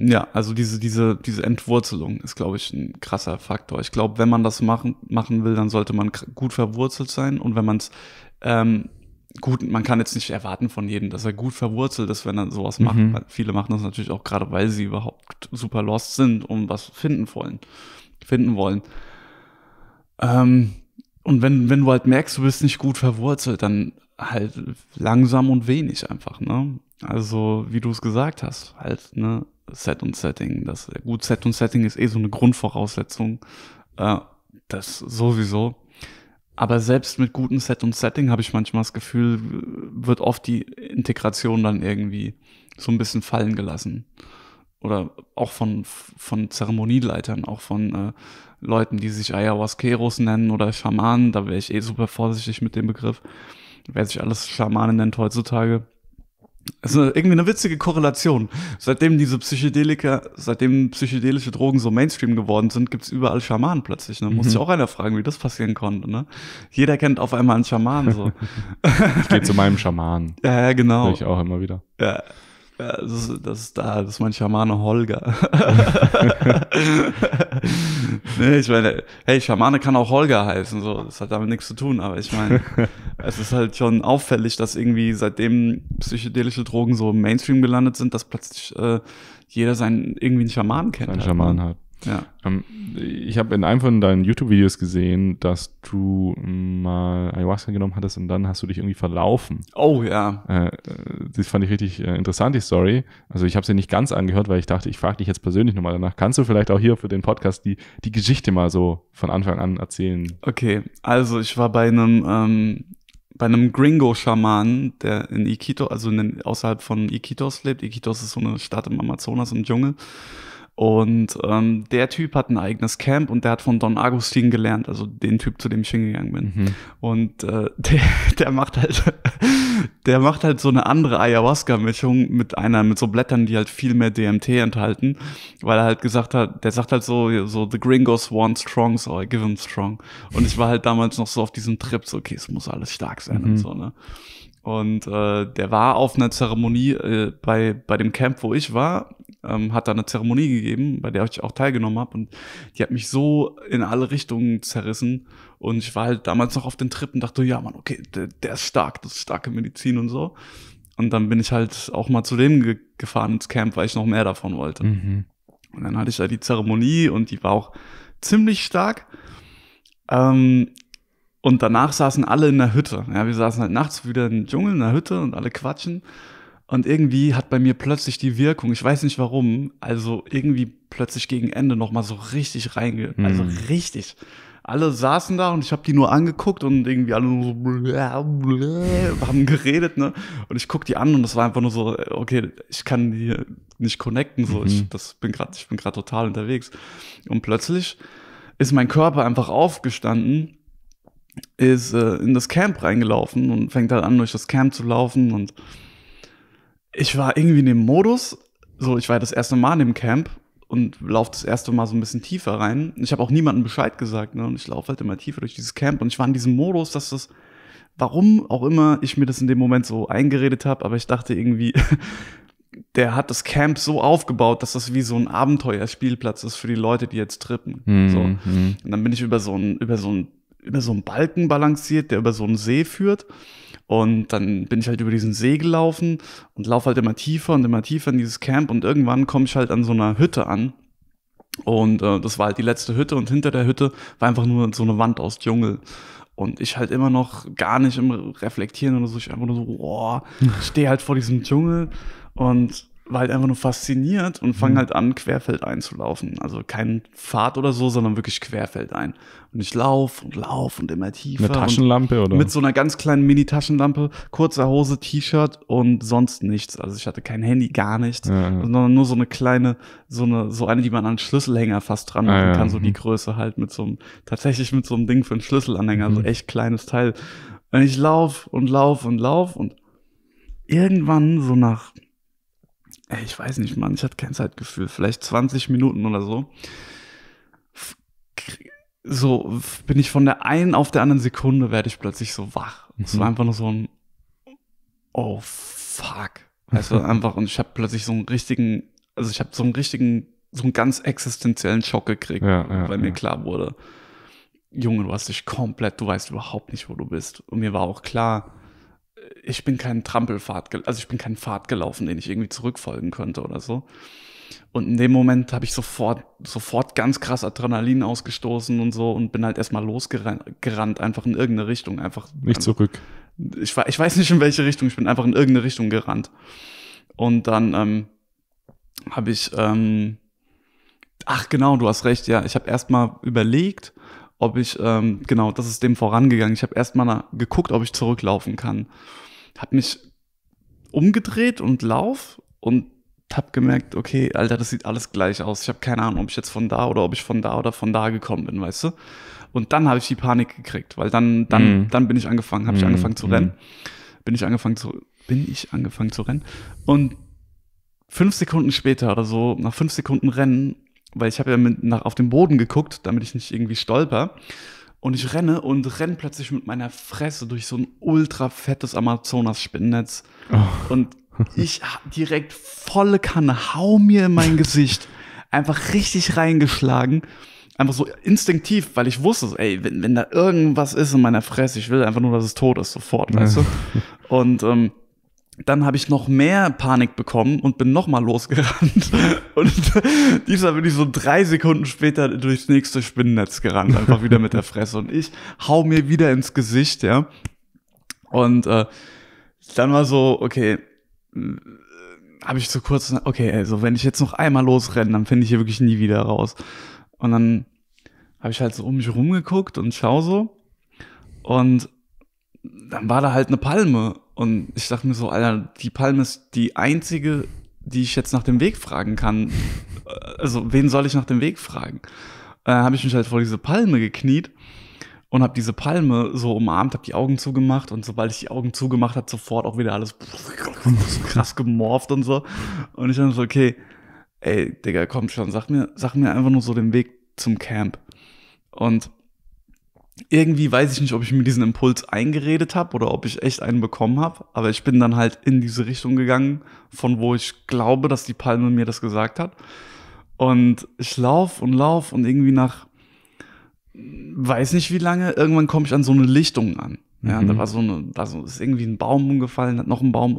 Ja, also diese Entwurzelung ist, glaube ich, ein krasser Faktor. Ich glaube, wenn man das machen will, dann sollte man gut verwurzelt sein. Und wenn man es man kann jetzt nicht erwarten von jedem, dass er gut verwurzelt ist, wenn er sowas macht. Weil viele machen das natürlich auch gerade, weil sie überhaupt super lost sind und was finden wollen. Und wenn du halt merkst, du bist nicht gut verwurzelt, dann halt langsam und wenig einfach, ne? Also, wie du es gesagt hast, halt, ne, Set und Setting. Gut, Set und Setting ist eh so eine Grundvoraussetzung, das sowieso. Aber selbst mit gutem Set und Setting habe ich manchmal das Gefühl, wird oft die Integration dann irgendwie so ein bisschen fallen gelassen. Oder auch von Zeremonieleitern, auch von Leuten, die sich Ayahuasqueros nennen oder Schamanen, da wäre ich eh super vorsichtig mit dem Begriff. Wer sich alles Schamane nennt heutzutage. Das ist irgendwie eine witzige Korrelation. Seitdem psychedelische Drogen so Mainstream geworden sind, gibt es überall Schamanen plötzlich. Da muss sich auch einer fragen, wie das passieren konnte. Ne? Jeder kennt auf einmal einen Schamanen. So. Ich gehe zu meinem Schamanen. Ja, genau. Sehe ich auch immer wieder. Ja, ja, das ist mein Schamane Holger. Nee, ich meine, hey, Schamane kann auch Holger heißen, so. Das hat damit nichts zu tun, aber ich meine, es ist halt schon auffällig, dass irgendwie seitdem psychedelische Drogen so im Mainstream gelandet sind, dass plötzlich jeder irgendwie einen Schamanen kennt. Einen Schamanen hat. Ja. Ich habe in einem von deinen YouTube-Videos gesehen, dass du mal Ayahuasca genommen hattest und dann hast du dich irgendwie verlaufen. Oh ja. Das fand ich richtig interessant, die Story. Also ich habe sie nicht ganz angehört, weil ich dachte, ich frage dich jetzt persönlich nochmal danach. Kannst du vielleicht auch hier für den Podcast die Geschichte mal so von Anfang an erzählen? Okay, also ich war bei einem Gringo-Schaman, der in Iquitos, also außerhalb von Iquitos lebt. Iquitos ist so eine Stadt im Amazonas, im Dschungel. Und der Typ hat ein eigenes Camp und der hat von Don Agustin gelernt, also den Typ, zu dem ich hingegangen bin. Und der macht halt Der macht halt so eine andere Ayahuasca-Mischung mit so Blättern, die halt viel mehr DMT enthalten, weil er halt gesagt hat, der sagt halt so the gringos want strong, so I give them strong. Und ich war halt damals noch so auf diesem Trip, so okay, es muss alles stark sein und so, ne? Und der war auf einer Zeremonie bei dem Camp, wo ich war, hat da eine Zeremonie gegeben, bei der ich auch teilgenommen habe, und die hat mich so in alle Richtungen zerrissen, und ich war halt damals noch auf den Trip und dachte, ja Mann, okay, der ist stark, das ist starke Medizin und so. Und dann bin ich halt auch mal zu dem gefahren ins Camp, weil ich noch mehr davon wollte. Mhm. Und dann hatte ich da die Zeremonie und die war auch ziemlich stark. Und danach saßen alle in der Hütte. Ja, wir saßen halt nachts wieder im Dschungel, in der Hütte, und alle quatschen. Und irgendwie hat bei mir plötzlich die Wirkung, ich weiß nicht warum, also irgendwie plötzlich gegen Ende nochmal so richtig also richtig. Alle saßen da und ich habe die nur angeguckt und irgendwie alle nur so haben geredet, ne? Und ich guck die an und das war einfach nur so, okay, ich kann die nicht connecten, so. Ich bin gerade total unterwegs. Und plötzlich ist mein Körper einfach aufgestanden, ist in das Camp reingelaufen und fängt halt an, durch das Camp zu laufen, und ich war irgendwie in dem Modus, so, ich war das erste Mal in dem Camp und laufe das erste Mal so ein bisschen tiefer rein. Ich habe auch niemandem Bescheid gesagt, ne? Und ich laufe halt immer tiefer durch dieses Camp, und ich war in diesem Modus, dass das, warum auch immer ich mir das in dem Moment so eingeredet habe, aber ich dachte irgendwie, der hat das Camp so aufgebaut, dass das wie so ein Abenteuerspielplatz ist für die Leute, die jetzt trippen. So. Und dann bin ich über so einen Balken balanciert, der über so einen See führt. Und dann bin ich halt über diesen See gelaufen und laufe halt immer tiefer in dieses Camp. Und irgendwann komme ich halt an so einer Hütte an. Und das war halt die letzte Hütte. Und hinter der Hütte war einfach nur so eine Wand aus Dschungel. Und ich halt immer noch gar nicht im Reflektieren oder so. Ich einfach nur so, boah, stehe halt vor diesem Dschungel und war halt einfach nur fasziniert und fange halt an, querfeldein zu laufen. Also kein Pfad oder so, sondern wirklich querfeldein. Und ich lauf und immer tiefer. Eine Taschenlampe, oder? Mit so einer ganz kleinen Mini-Taschenlampe, kurzer Hose, T-Shirt und sonst nichts. Also ich hatte kein Handy, gar nichts. Ja, ja. Sondern nur so eine kleine, so eine, die man an Schlüsselhänger fast dran machen kann. So die Größe halt mit so einem Ding für einen Schlüsselanhänger. Also echt kleines Teil. Und ich lauf und irgendwann so nach, ich weiß nicht, Mann, ich hatte kein Zeitgefühl, vielleicht 20 Minuten oder so. So bin ich von der einen auf der anderen Sekunde, werde ich plötzlich so wach. Es war einfach nur so ein, oh fuck. Weißt du, einfach, und ich habe plötzlich so einen ganz existenziellen Schock gekriegt, weil mir klar wurde, Junge, du hast dich komplett, du weißt überhaupt nicht, wo du bist. Und mir war auch klar, ich bin keinen Pfad gelaufen, den ich irgendwie zurückfolgen könnte oder so. Und in dem Moment habe ich sofort ganz krass Adrenalin ausgestoßen und so und bin halt erstmal losgerannt, einfach in irgendeine Richtung. Nicht zurück. Ich weiß nicht, in welche Richtung, ich bin einfach in irgendeine Richtung gerannt. Und dann habe ich, ach genau, du hast recht, ja, ich habe erstmal überlegt, ob ich, genau, das ist dem vorangegangen. Ich habe erstmal geguckt, ob ich zurücklaufen kann. Hab mich umgedreht und lauf und hab gemerkt, okay, Alter, das sieht alles gleich aus. Ich habe keine Ahnung, ob ich jetzt von da gekommen bin, weißt du? Und dann habe ich die Panik gekriegt, weil dann bin ich angefangen zu rennen. Und 5 Sekunden später oder so, nach 5 Sekunden Rennen, weil ich habe ja auf den Boden geguckt, damit ich nicht irgendwie stolper. Und ich renne plötzlich mit meiner Fresse durch so ein ultra fettes Amazonas-Spinnennetz. Oh. Und ich direkt volle Kanne, hau mir in mein Gesicht, einfach richtig reingeschlagen. Einfach so instinktiv, weil ich wusste, ey, wenn da irgendwas ist in meiner Fresse, ich will einfach nur, dass es tot ist, sofort, weißt du? Und dann habe ich noch mehr Panik bekommen und bin nochmal losgerannt. Und diesmal bin ich so 3 Sekunden später durchs nächste Spinnennetz gerannt, einfach wieder mit der Fresse. Und ich hau mir wieder ins Gesicht, ja. Und dann war so, okay, habe ich so kurz, okay, also wenn ich jetzt noch einmal losrenne, dann finde ich hier wirklich nie wieder raus. Und dann habe ich halt so um mich rumgeguckt und schau so. Und dann war da halt eine Palme. Und ich dachte mir so, Alter, die Palme ist die einzige, die ich jetzt nach dem Weg fragen kann. Also, wen soll ich nach dem Weg fragen? Dann habe ich mich halt vor diese Palme gekniet und habe diese Palme so umarmt, habe die Augen zugemacht und sobald ich die Augen zugemacht habe, sofort auch wieder alles krass gemorpht und so. Und ich dann so, okay, ey, Digga, komm schon, sag mir einfach nur so den Weg zum Camp. Und irgendwie weiß ich nicht, ob ich mir diesen Impuls eingeredet habe oder ob ich echt einen bekommen habe, aber ich bin dann halt in diese Richtung gegangen, von wo ich glaube, dass die Palme mir das gesagt hat. Und ich lauf und irgendwie nach, weiß nicht wie lange, irgendwann komme ich an so eine Lichtung an. Ja, da war so eine, da ist irgendwie ein Baum umgefallen, hat noch einen Baum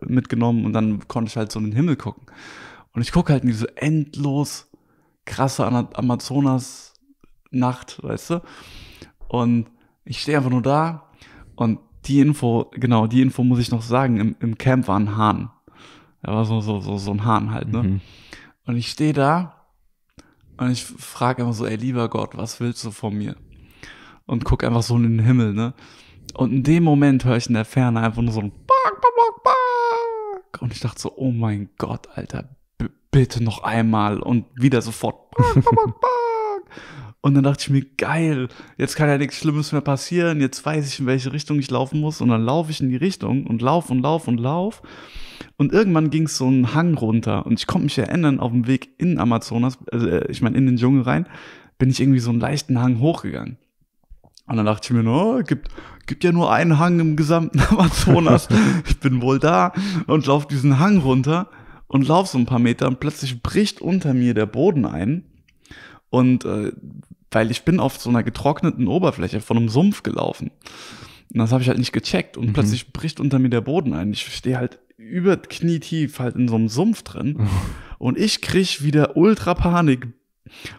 mitgenommen und dann konnte ich halt so in den Himmel gucken. Und ich gucke halt in diese endlos krasse Amazonas-Nacht, weißt du? Und ich stehe einfach nur da und die Info, genau, die Info muss ich noch sagen, im Camp war ein Hahn. Da war so ein Hahn halt, ne? Und ich stehe da und ich frage einfach so, ey, lieber Gott, was willst du von mir? Und guck einfach so in den Himmel, ne? Und in dem Moment höre ich in der Ferne einfach nur so ein Bark. Und ich dachte so, oh mein Gott, Alter, bitte noch einmal. Und wieder sofort Bark. Und dann dachte ich mir, geil, jetzt kann ja nichts Schlimmes mehr passieren. Jetzt weiß ich, in welche Richtung ich laufen muss. Und dann laufe ich in die Richtung und lauf. Und irgendwann ging es so einen Hang runter. Und ich konnte mich erinnern, auf dem Weg in Amazonas, also ich meine in den Dschungel rein, bin ich irgendwie so einen leichten Hang hochgegangen. Und dann dachte ich mir, oh, gibt ja nur einen Hang im gesamten Amazonas. Ich bin wohl da und laufe diesen Hang runter und laufe so ein paar Meter und plötzlich bricht unter mir der Boden ein. Und weil ich bin auf so einer getrockneten Oberfläche von einem Sumpf gelaufen. Und das habe ich halt nicht gecheckt. Und plötzlich bricht unter mir der Boden ein. Ich stehe halt über knietief halt in so einem Sumpf drin. Und ich kriege wieder ultra Panik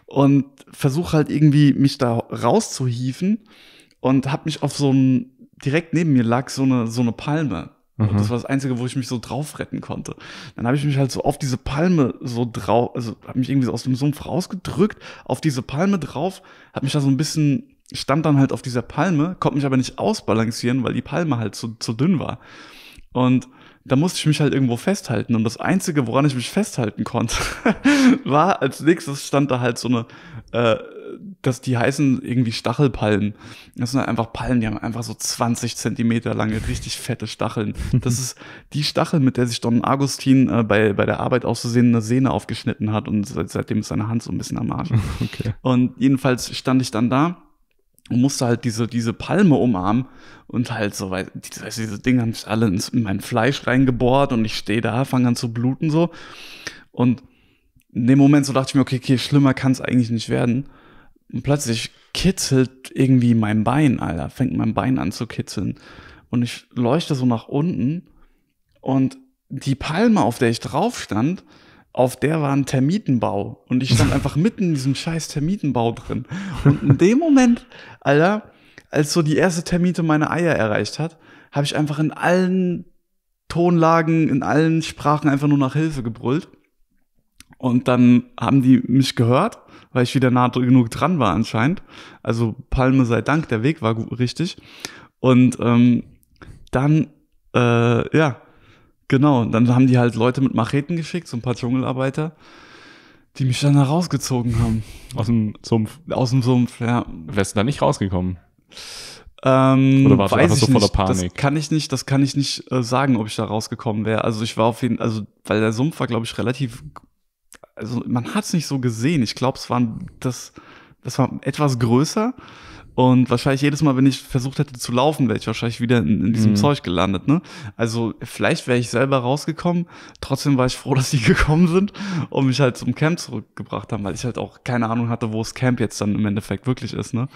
und versuche halt irgendwie mich da rauszuhieven und habe mich auf so einen, direkt neben mir lag so eine Palme. Und das war das Einzige, wo ich mich so drauf retten konnte. Dann habe ich mich halt so auf diese Palme so drauf, also habe mich irgendwie so aus dem Sumpf rausgedrückt, auf diese Palme drauf, habe mich da so ein bisschen, stand dann halt auf dieser Palme, konnte mich aber nicht ausbalancieren, weil die Palme halt zu dünn war. Und da musste ich mich halt irgendwo festhalten. Und das Einzige, woran ich mich festhalten konnte, war, als nächstes stand da halt so eine, dass die heißen irgendwie Stachelpalmen. Das sind halt einfach Palmen, die haben einfach so 20 Zentimeter lange, richtig fette Stacheln. Das ist die Stachel, mit der sich Don Agustin bei der Arbeit auszusehen eine Sehne aufgeschnitten hat. Und seitdem ist seine Hand so ein bisschen am Arsch. Okay. Und jedenfalls stand ich dann da und musste halt diese Palme umarmen und halt so, weil diese Dinge haben sich alle in mein Fleisch reingebohrt und ich stehe da, fange an zu bluten so. Und in dem Moment so dachte ich mir, okay, schlimmer kann es eigentlich nicht werden. Und plötzlich kitzelt irgendwie mein Bein, Alter, fängt mein Bein an zu kitzeln. Und ich leuchte so nach unten und die Palme, auf der ich drauf stand, auf der war ein Termitenbau. Und ich stand einfach mitten in diesem scheiß Termitenbau drin. Und in dem Moment, Alter, als so die erste Termite meine Eier erreicht hat, habe ich einfach in allen Tonlagen, in allen Sprachen einfach nur nach Hilfe gebrüllt. Und dann haben die mich gehört, weil ich wieder nah genug dran war anscheinend. Also Palme sei Dank, der Weg war gut, richtig. Und ja, genau, dann haben die halt Leute mit Macheten geschickt, so ein paar Dschungelarbeiter, die mich dann da rausgezogen haben. Aus dem Sumpf? Aus dem Sumpf, ja. Wärst du da nicht rausgekommen? Oder warst du einfach so voller Panik? Das kann ich nicht sagen, ob ich da rausgekommen wäre. Also ich war auf jeden Fall, also weil der Sumpf war, glaube ich, relativ, also man hat es nicht so gesehen. Ich glaube, das war etwas größer. Und wahrscheinlich jedes Mal, wenn ich versucht hätte zu laufen, wäre ich wahrscheinlich wieder in diesem Zeug gelandet, ne? Also vielleicht wäre ich selber rausgekommen. Trotzdem war ich froh, dass die gekommen sind und mich halt zum Camp zurückgebracht haben, weil ich halt auch keine Ahnung hatte, wo das Camp jetzt dann im Endeffekt wirklich ist, ne?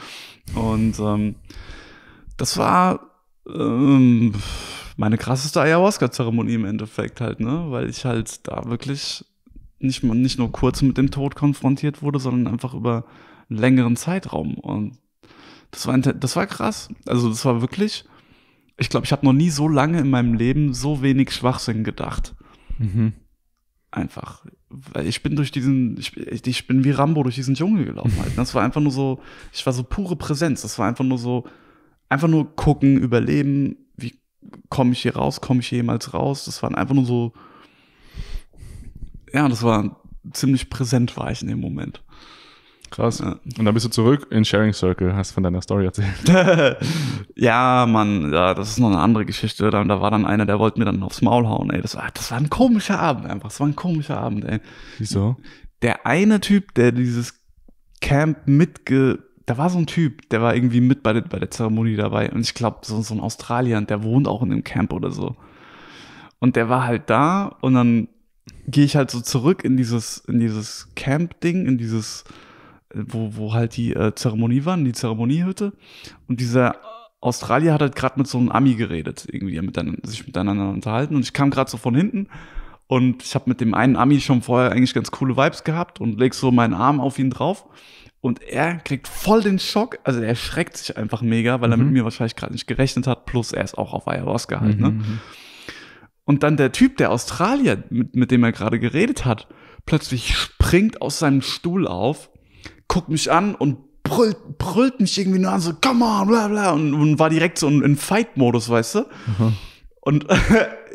Und das war meine krasseste Ayahuasca-Zeremonie im Endeffekt halt, ne? Weil ich halt da wirklich nicht nur kurz mit dem Tod konfrontiert wurde, sondern einfach über einen längeren Zeitraum. Und das war krass. Also das war wirklich, ich glaube, ich habe noch nie so lange in meinem Leben so wenig Schwachsinn gedacht. Einfach. Weil ich bin ich bin wie Rambo durch diesen Dschungel gelaufen halt. Das war einfach nur so, ich war so pure Präsenz. Das war einfach nur so, einfach nur gucken, überleben, wie komme ich hier raus, komme ich hier jemals raus. Das waren einfach nur so, ja, das war ziemlich präsent war ich in dem Moment. Krass. Ja. Und dann bist du zurück in Sharing Circle, hast von deiner Story erzählt. Ja, Mann, ja, das ist noch eine andere Geschichte. Da war dann einer, der wollte mir dann aufs Maul hauen, ey. Das war ein komischer Abend einfach. Das war ein komischer Abend, ey. Wieso? Der eine Typ, der dieses Camp da war so ein Typ, der war irgendwie mit bei der Zeremonie dabei. Und ich glaube, so ein Australier, der wohnt auch in dem Camp oder so. Und der war halt da und dann gehe ich halt so zurück in dieses Camp-Ding, in dieses, wo halt die Zeremonie war, in die Zeremoniehütte. Und dieser Australier hat halt gerade mit so einem Ami geredet, irgendwie sich miteinander unterhalten. Und ich kam gerade so von hinten und ich habe mit dem einen Ami schon vorher eigentlich ganz coole Vibes gehabt und leg so meinen Arm auf ihn drauf. Und er kriegt voll den Schock, also er schreckt sich einfach mega, weil er mit mir wahrscheinlich gerade nicht gerechnet hat, plus er ist auch auf Ayahuasca halt, ne? Und dann der Typ, der Australier, mit dem er gerade geredet hat, plötzlich springt aus seinem Stuhl auf, guckt mich an und brüllt mich irgendwie nur an, so, come on, bla bla, und war direkt so in Fight-Modus, weißt du? Mhm. Und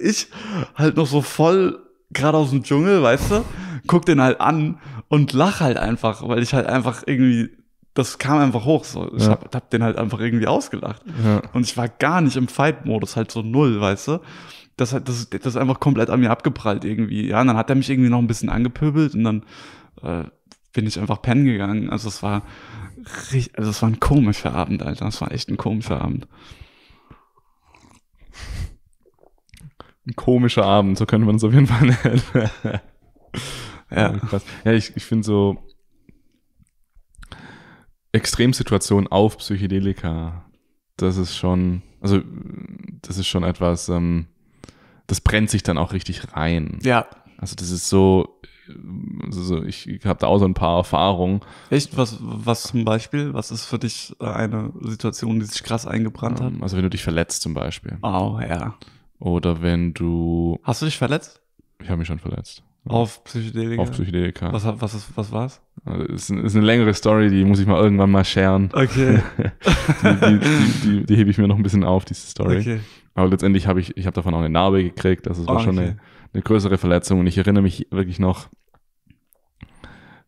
ich halt noch so voll gerade aus dem Dschungel, weißt du, guck den halt an und lach halt einfach, weil ich halt einfach irgendwie, das kam einfach hoch, so. Ich hab den halt einfach irgendwie ausgelacht. Ja. Und ich war gar nicht im Fight-Modus, halt so null, weißt du? Das ist einfach komplett an mir abgeprallt irgendwie. Ja, und dann hat er mich irgendwie noch ein bisschen angepöbelt und dann bin ich einfach pennen gegangen. Also es war ein komischer Abend, Alter. Das war echt ein komischer Abend. Ein komischer Abend, so könnte man es auf jeden Fall nennen. Ja, krass. Ja, ich finde so Extremsituationen auf Psychedelika, das ist schon etwas, das brennt sich dann auch richtig rein. Ja. Also das ist so, ich habe da auch so ein paar Erfahrungen. Echt? Was zum Beispiel? Was ist für dich eine Situation, die sich krass eingebrannt hat? Also wenn du dich verletzt zum Beispiel. Oh, ja. Oder wenn du... Hast du dich verletzt? Ich habe mich schon verletzt. Auf Psychedelika? Auf Psychedelika. Was war's? Also ist eine längere Story, die muss ich mal irgendwann mal sharen. Okay. Die hebe ich mir noch ein bisschen auf, diese Story. Okay. Aber letztendlich habe ich davon auch eine Narbe gekriegt. Also es war schon eine größere Verletzung. Und ich erinnere mich wirklich noch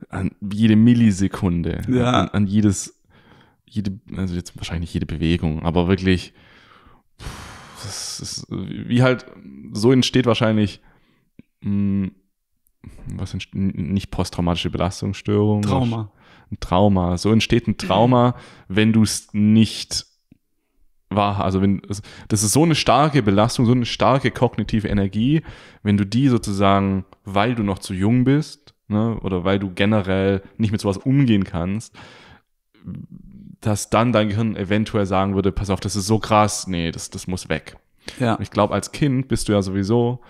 an jede Millisekunde. Ja. An also jetzt wahrscheinlich nicht jede Bewegung, aber wirklich, das ist, wie halt, so entsteht wahrscheinlich, nicht posttraumatische Belastungsstörung. Trauma. Ein Trauma. So entsteht ein Trauma, wenn du es nicht wahr, also wenn, das ist so eine starke Belastung, so eine starke kognitive Energie, wenn du die sozusagen, weil du noch zu jung bist, ne, oder weil du generell nicht mit sowas umgehen kannst, dass dann dein Gehirn eventuell sagen würde, pass auf, das ist so krass, nee, das muss weg. Ja. Ich glaube, als Kind bist du ja sowieso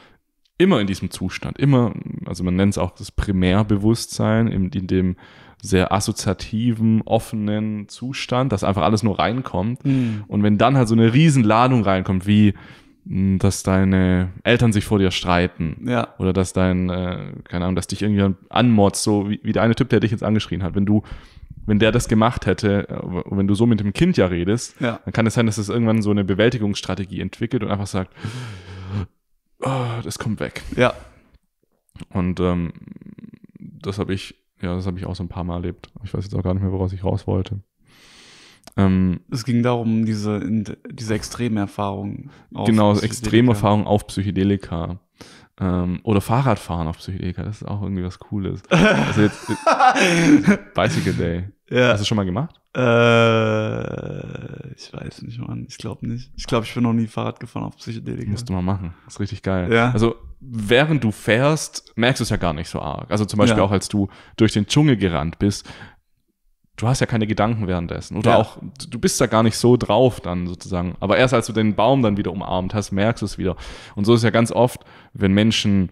immer in diesem Zustand, immer, also man nennt es auch das Primärbewusstsein, in dem sehr assoziativen, offenen Zustand, dass einfach alles nur reinkommt. Mhm. Und wenn dann halt so eine Riesenladung reinkommt, wie dass deine Eltern sich vor dir streiten, ja, oder dass keine Ahnung, dass dich irgendjemand anmotzt, so wie der eine Typ, der dich jetzt angeschrien hat. Wenn der das gemacht hätte, wenn du so mit dem Kind ja redest, ja, dann kann es sein, dass es irgendwann so eine Bewältigungsstrategie entwickelt und einfach sagt, oh, das kommt weg. Ja. Und das habe ich auch so ein paar Mal erlebt. Ich weiß jetzt auch gar nicht mehr, woraus ich raus wollte. Es ging darum, diese Extremerfahrung. Genau, Extremerfahrung auf Psychedelika. Oder Fahrradfahren auf Psychedelika, das ist auch irgendwie was Cooles. Also jetzt Bicycle Day. Ja. Hast du schon mal gemacht? Ich weiß nicht, Mann. Ich glaube nicht. Ich glaube, ich bin noch nie Fahrrad gefahren auf Psychedelika. Musst du mal machen. Das ist richtig geil. Ja. Also während du fährst, merkst du es ja gar nicht so arg. Also zum Beispiel auch, als du durch den Dschungel gerannt bist, du hast ja keine Gedanken währenddessen. Oder auch, du bist da gar nicht so drauf dann sozusagen. Aber erst als du den Baum dann wieder umarmt hast, merkst du es wieder. Und so ist ja ganz oft, wenn Menschen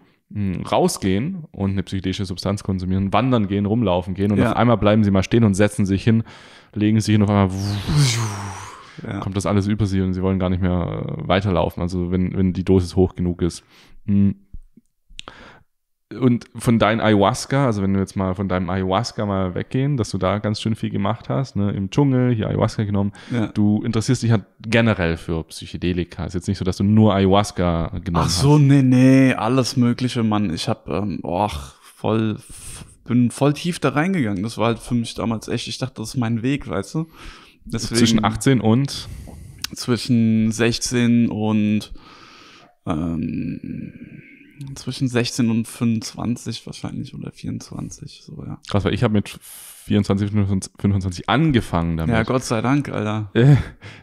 rausgehen und eine psychedelische Substanz konsumieren, wandern gehen, rumlaufen gehen und auf einmal bleiben sie mal stehen und setzen sich hin, legen sich hin und auf einmal kommt das alles über sie und sie wollen gar nicht mehr weiterlaufen, also wenn die Dosis hoch genug ist. Und von deinem Ayahuasca, also wenn du jetzt mal von deinem Ayahuasca mal weggehen, dass du da ganz schön viel gemacht hast, ne, im Dschungel, hier Ayahuasca genommen, du interessierst dich halt generell für Psychedelika. Ist jetzt nicht so, dass du nur Ayahuasca genommen hast. Ach so, nee, alles mögliche, Mann. Ich habe voll bin voll tief da reingegangen. Das war halt für mich damals echt, ich dachte, das ist mein Weg, weißt du? Deswegen, zwischen 18 und? Zwischen 16 und zwischen 16 und 25 wahrscheinlich oder 24, so, ja. Krass, weil ich habe mit 24, 25 angefangen damit. Ja, Gott sei Dank, Alter.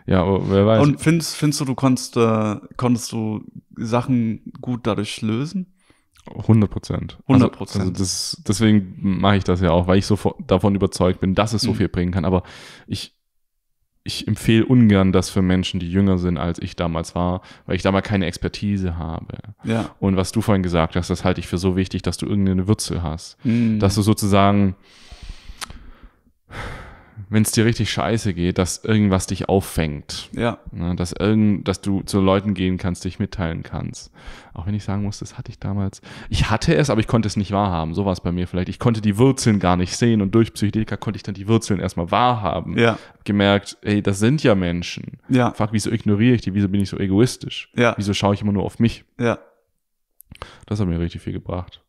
Ja, aber wer weiß. Und findest du, du konntest du Sachen gut dadurch lösen? 100%. 100%. Also deswegen mache ich das ja auch, weil ich so davon überzeugt bin, dass es so viel bringen kann. Aber ich empfehle ungern das für Menschen, die jünger sind, als ich damals war, weil ich damals keine Expertise habe. Ja. Und was du vorhin gesagt hast, das halte ich für so wichtig, dass du irgendeine Wurzel hast. Mhm. Dass du sozusagen, wenn es dir richtig scheiße geht, dass irgendwas dich auffängt. Ja. Dass du zu Leuten gehen kannst, dich mitteilen kannst. Auch wenn ich sagen muss, das hatte ich damals. Ich hatte es, aber ich konnte es nicht wahrhaben. So war es bei mir vielleicht. Ich konnte die Wurzeln gar nicht sehen und durch Psychedelika konnte ich dann die Wurzeln erstmal wahrhaben. Ja. Gemerkt, ey, das sind ja Menschen. Ja. Fuck, wieso ignoriere ich die? Wieso bin ich so egoistisch? Ja. Wieso schaue ich immer nur auf mich? Ja. Das hat mir richtig viel gebracht.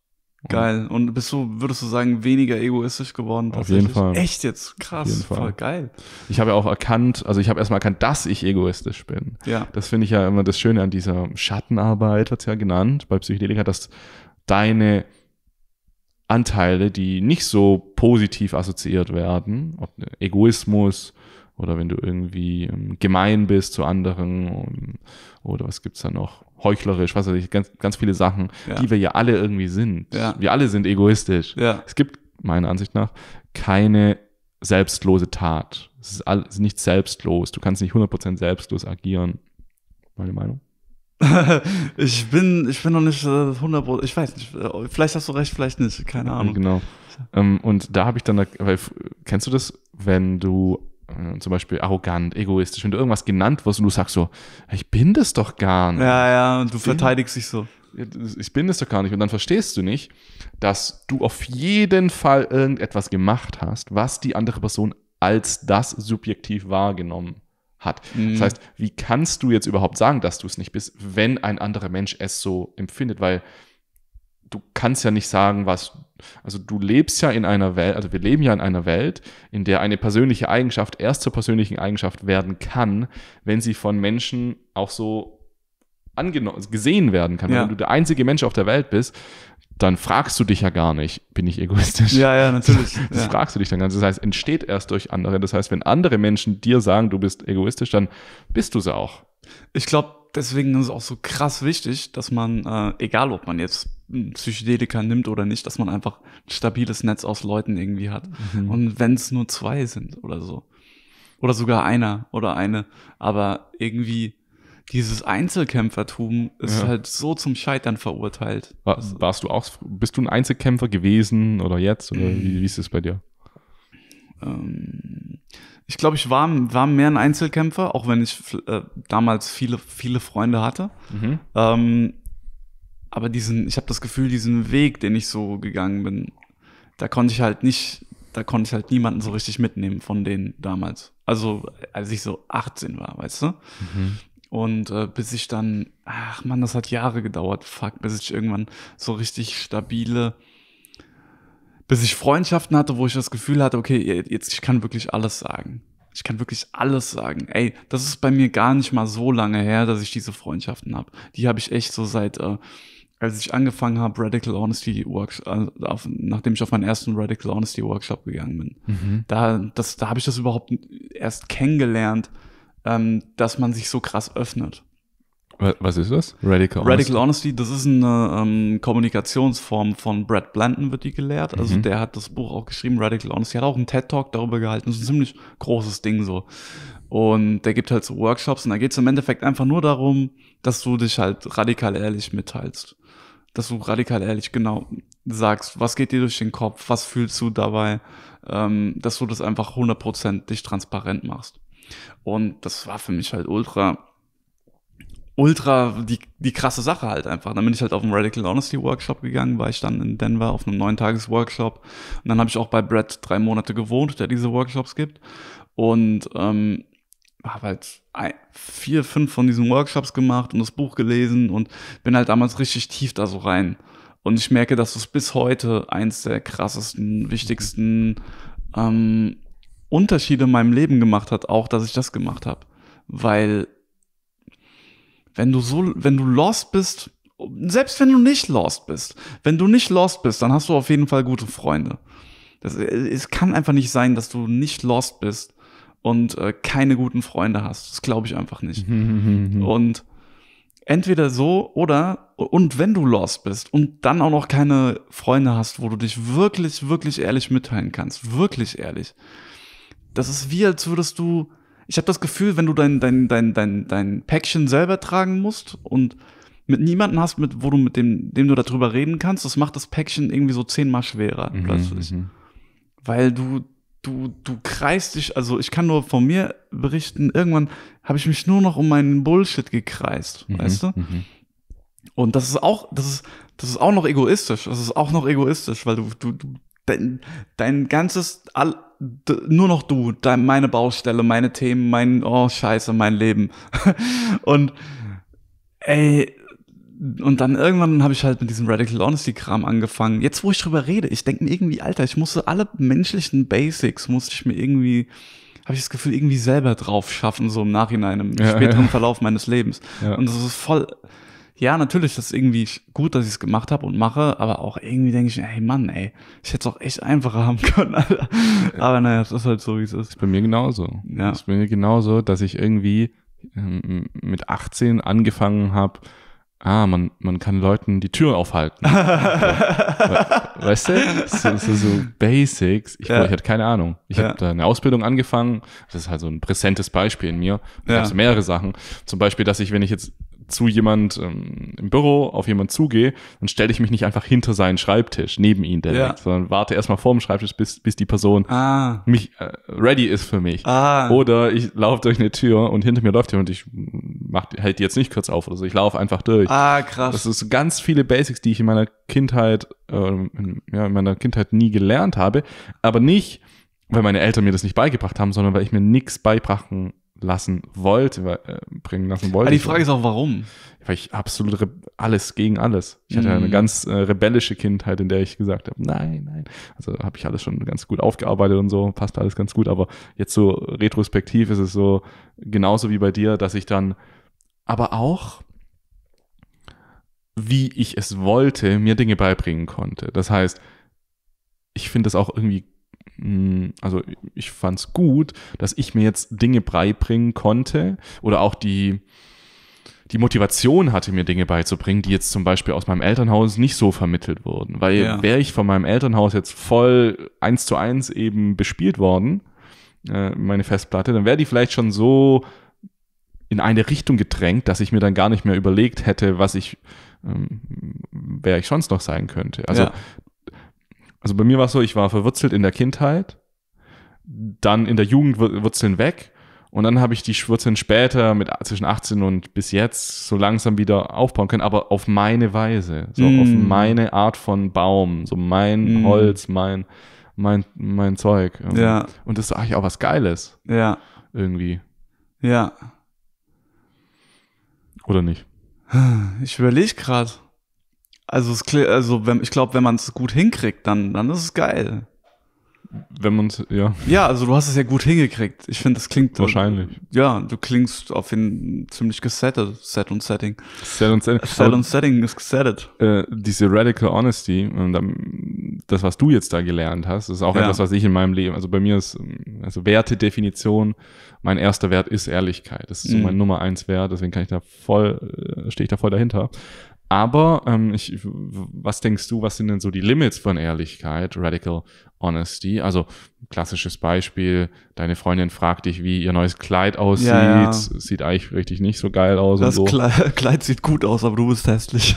Geil. Und würdest du sagen, weniger egoistisch geworden? Auf jeden Fall. Echt jetzt? Krass. Voll geil. Ich habe ja auch erkannt, also ich habe erstmal erkannt, dass ich egoistisch bin. Ja. Das finde ich ja immer das Schöne an dieser Schattenarbeit, hat es ja genannt, bei Psychedelika, dass deine Anteile, die nicht so positiv assoziiert werden, ob Egoismus oder wenn du irgendwie gemein bist zu anderen oder was gibt's da noch? Heuchlerisch, was weiß ich, ganz, ganz viele Sachen, ja, die wir ja alle irgendwie sind. Ja. Wir alle sind egoistisch. Ja. Es gibt, meiner Ansicht nach, keine selbstlose Tat. Es ist alles nicht selbstlos. Du kannst nicht 100% selbstlos agieren. Meine Meinung? Ich bin noch nicht 100%, ich weiß nicht, vielleicht hast du recht, vielleicht nicht, keine Ahnung. Genau. Und da habe ich dann, weil, kennst du das, wenn du zum Beispiel arrogant, egoistisch, wenn du irgendwas genannt wirst und du sagst so, ich bin das doch gar nicht. Ja, und du verteidigst dich so. Ich bin das doch gar nicht. Und dann verstehst du nicht, dass du auf jeden Fall irgendetwas gemacht hast, was die andere Person als das subjektiv wahrgenommen hat. Mhm. Das heißt, wie kannst du jetzt überhaupt sagen, dass du es nicht bist, wenn ein anderer Mensch es so empfindet? Weil du kannst ja nicht sagen, also du lebst ja in einer Welt, also wir leben ja in einer Welt, in der eine persönliche Eigenschaft erst zur persönlichen Eigenschaft werden kann, wenn sie von Menschen auch so gesehen werden kann. Ja. Wenn du der einzige Mensch auf der Welt bist, dann fragst du dich ja gar nicht, bin ich egoistisch? Ja, natürlich. Das fragst du dich dann gar nicht. Das heißt, entsteht erst durch andere. Das heißt, wenn andere Menschen dir sagen, du bist egoistisch, dann bist du es auch. Ich glaube, deswegen ist es auch so krass wichtig, dass man, egal ob man jetzt Psychedelika nimmt oder nicht, dass man einfach ein stabiles Netz aus Leuten irgendwie hat. Mhm. Und wenn es nur zwei sind oder so. Oder sogar einer oder eine. Aber irgendwie dieses Einzelkämpfertum ist halt so zum Scheitern verurteilt. Bist du ein Einzelkämpfer gewesen oder jetzt? Oder wie ist es bei dir? Ich glaube, ich war mehr ein Einzelkämpfer, auch wenn ich damals viele Freunde hatte. Mhm. Aber ich habe das Gefühl, diesen Weg, den ich so gegangen bin, da konnte ich halt niemanden so richtig mitnehmen von denen damals. Also, als ich so 18 war, weißt du? Mhm. Und bis ich dann, ach man, das hat Jahre gedauert, fuck, bis ich irgendwann so richtig bis ich Freundschaften hatte, wo ich das Gefühl hatte, okay, jetzt, ich kann wirklich alles sagen. Ich kann wirklich alles sagen. Ey, das ist bei mir gar nicht mal so lange her, dass ich diese Freundschaften habe. Die habe ich echt so seit als ich angefangen habe, Radical Honesty Workshop, nachdem ich auf meinen ersten Radical Honesty Workshop gegangen bin, da habe ich das überhaupt erst kennengelernt, dass man sich so krass öffnet. Was ist das? Radical Honesty, das ist eine Kommunikationsform von Brad Blanton, wird die gelehrt. Also der hat das Buch auch geschrieben, Radical Honesty, hat auch einen TED-Talk darüber gehalten. Das ist ein ziemlich großes Ding so. Und der gibt halt so Workshops und da geht es im Endeffekt einfach nur darum, dass du dich halt radikal ehrlich mitteilst. Dass du radikal ehrlich genau sagst, was geht dir durch den Kopf, was fühlst du dabei, dass du das einfach 100% dich transparent machst. Und das war für mich halt ultra die krasse Sache halt einfach. Dann bin ich halt auf einen Radical Honesty Workshop gegangen, war ich dann in Denver auf einem 9-Tages-Workshop. Und dann habe ich auch bei Brad 3 Monate gewohnt, der diese Workshops gibt. Und habe halt 4, 5 von diesen Workshops gemacht und das Buch gelesen und bin halt damals richtig tief da so rein. Und ich merke, dass es bis heute eins der krassesten, wichtigsten Unterschiede in meinem Leben gemacht hat, auch, dass ich das gemacht habe. Weil wenn du lost bist, selbst wenn du nicht lost bist, dann hast du auf jeden Fall gute Freunde. Es kann einfach nicht sein, dass du nicht lost bist und keine guten Freunde hast. Das glaube ich einfach nicht. Und entweder so oder, und wenn du lost bist und dann auch noch keine Freunde hast, wo du dich wirklich, wirklich ehrlich mitteilen kannst, wirklich ehrlich. Das ist wie, als würdest du, ich habe das Gefühl, wenn du dein Päckchen selber tragen musst und mit niemanden hast, mit dem du darüber reden kannst, das macht das Päckchen irgendwie so 10-mal schwerer plötzlich. Weil du kreist dich, also ich kann nur von mir berichten, irgendwann habe ich mich nur noch um meinen Bullshit gekreist, weißt du? Und das ist auch noch egoistisch, weil du dein ganzes, nur noch du, meine Baustelle, meine Themen, mein, oh Scheiße, mein Leben. Und ey, und dann irgendwann habe ich halt mit diesem Radical Honesty-Kram angefangen. Jetzt, wo ich drüber rede, ich denke mir irgendwie, Alter, ich musste alle menschlichen Basics, musste ich mir irgendwie, habe ich das Gefühl, irgendwie selber drauf schaffen, so im Nachhinein, im späteren Verlauf meines Lebens. Und das ist voll, ja, natürlich, das ist irgendwie gut, dass ich es gemacht habe und mache, aber auch irgendwie denke ich, ey Mann, ey, ich hätte es auch echt einfacher haben können, Alter. Aber naja, es ist halt so, wie es ist. Das ist bei mir genauso. Ja. Das ist bei mir genauso, dass ich irgendwie mit 18 angefangen habe, man kann Leuten die Tür aufhalten. Weißt du? So Basics. Ich hatte keine Ahnung. Ich habe da eine Ausbildung angefangen. Das ist halt so ein präsentes Beispiel in mir. Da gab es mehrere Sachen. Zum Beispiel, dass ich, wenn ich jetzt zu jemand im Büro auf jemand zugehe, dann stelle ich mich nicht einfach hinter seinen Schreibtisch, neben ihn direkt, sondern warte erstmal vor dem Schreibtisch, bis die Person mich ready ist für mich. Oder ich laufe durch eine Tür und hinter mir läuft jemand und ich hält die jetzt nicht kurz auf oder so. Ich laufe einfach durch. Krass. Das ist ganz viele Basics, die ich in meiner Kindheit, nie gelernt habe. Aber nicht, weil meine Eltern mir das nicht beigebracht haben, sondern weil ich mir nichts beibrachten bringen lassen wollte. Aber die Frage ist auch, warum? Weil ich absolut alles gegen alles. Ich hatte eine ganz rebellische Kindheit, in der ich gesagt habe, nein, nein. Also habe ich alles schon ganz gut aufgearbeitet und so, passt alles ganz gut. Aber jetzt so retrospektiv ist es so, genauso wie bei dir, dass ich dann, aber auch, wie ich es wollte, mir Dinge beibringen konnte. Das heißt, ich finde das auch irgendwie, also ich fand es gut, dass ich mir jetzt Dinge beibringen konnte oder auch die Motivation hatte, mir Dinge beizubringen, die jetzt zum Beispiel aus meinem Elternhaus nicht so vermittelt wurden. Weil wäre ich von meinem Elternhaus jetzt voll 1:1 eben bespielt worden, meine Festplatte, dann wäre die vielleicht schon so in eine Richtung gedrängt, dass ich mir dann gar nicht mehr überlegt hätte, wer ich sonst noch sein könnte. Also bei mir war es so, ich war verwurzelt in der Kindheit, dann in der Jugend Wurzeln weg und dann habe ich die Wurzeln später mit zwischen 18 und bis jetzt so langsam wieder aufbauen können, aber auf meine Weise, so auf meine Art von Baum, so mein Holz, mein Zeug. Ja. Und das ist eigentlich auch was Geiles. Ja. Irgendwie. Ja. Oder nicht? Ich überlege gerade. Also ich glaube, wenn man es gut hinkriegt, dann ist es geil. Wenn man es, ja, also du hast es ja gut hingekriegt. Ich finde, das klingt wahrscheinlich. Ja, du klingst auf jeden ziemlich gesettet. Set und Setting. Set und Setting ist gesettet. Diese Radical Honesty, das, was du jetzt da gelernt hast, ist auch etwas, was ich in meinem Leben, also bei mir ist, also Wertedefinition, mein erster Wert ist Ehrlichkeit. Das ist so mein Nummer 1 Wert, deswegen stehe ich da voll dahinter. Aber was denkst du, was sind denn so die Limits von Ehrlichkeit, Radical Honesty? Also klassisches Beispiel, deine Freundin fragt dich, wie ihr neues Kleid aussieht. Ja, ja. Sieht eigentlich richtig nicht so geil aus. Das und so. Kleid sieht gut aus, aber du bist hässlich.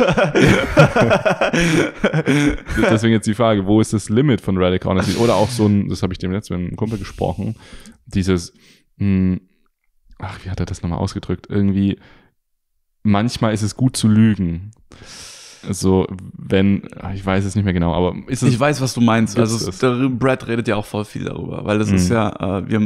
Deswegen jetzt die Frage, wo ist das Limit von Radical Honesty? Oder auch so ein, das habe ich dem letzten mit einem Kumpel gesprochen, dieses, wie hat er das nochmal ausgedrückt? Irgendwie, manchmal ist es gut zu lügen. So, wenn, ich weiß es nicht mehr genau, aber ist es, ich weiß, was du meinst. Also Brad redet ja auch voll viel darüber, weil das ist ja, wir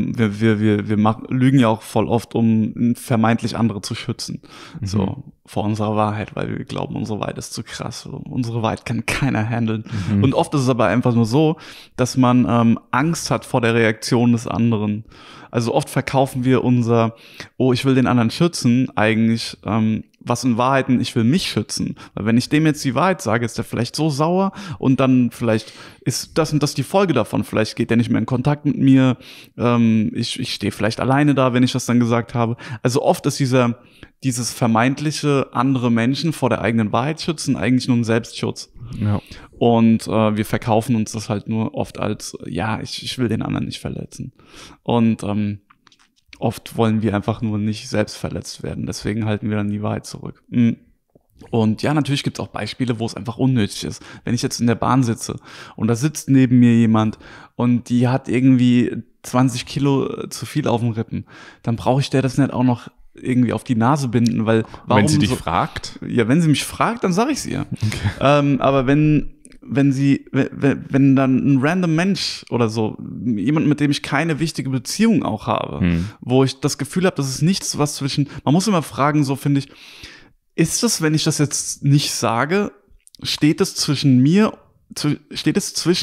lügen ja auch voll oft, um vermeintlich andere zu schützen. So, vor unserer Wahrheit, weil wir glauben, unsere Wahrheit ist zu krass. Unsere Wahrheit kann keiner handeln. Und oft ist es aber einfach nur so, dass man Angst hat vor der Reaktion des anderen. Also oft verkaufen wir unser, oh, ich will den anderen schützen, eigentlich, was in Wahrheiten, ich will mich schützen. Weil wenn ich dem jetzt die Wahrheit sage, ist der vielleicht so sauer und dann vielleicht ist das und das die Folge davon. Vielleicht geht der nicht mehr in Kontakt mit mir. Ich stehe vielleicht alleine da, wenn ich das dann gesagt habe. Also oft ist dieses vermeintliche andere Menschen vor der eigenen Wahrheit schützen eigentlich nur ein Selbstschutz. Ja. Und wir verkaufen uns das halt nur oft als, ja, ich will den anderen nicht verletzen. Und oft wollen wir einfach nur nicht selbst verletzt werden. Deswegen halten wir dann die Wahrheit zurück. Und ja, natürlich gibt es auch Beispiele, wo es einfach unnötig ist. Wenn ich jetzt in der Bahn sitze und da sitzt neben mir jemand und die hat irgendwie 20 Kilo zu viel auf dem Rippen, dann brauche ich der das nicht auch noch irgendwie auf die Nase binden, weil warum? Wenn sie dich so fragt? Ja, wenn sie mich fragt, dann sage ich es ihr. Okay. Aber wenn dann ein random Mensch oder so, jemand, mit dem ich keine wichtige Beziehung auch habe, wo ich das Gefühl habe, das ist nichts, was zwischen, man muss immer fragen, so finde ich, ist das, wenn ich das jetzt nicht sage, steht es zwischen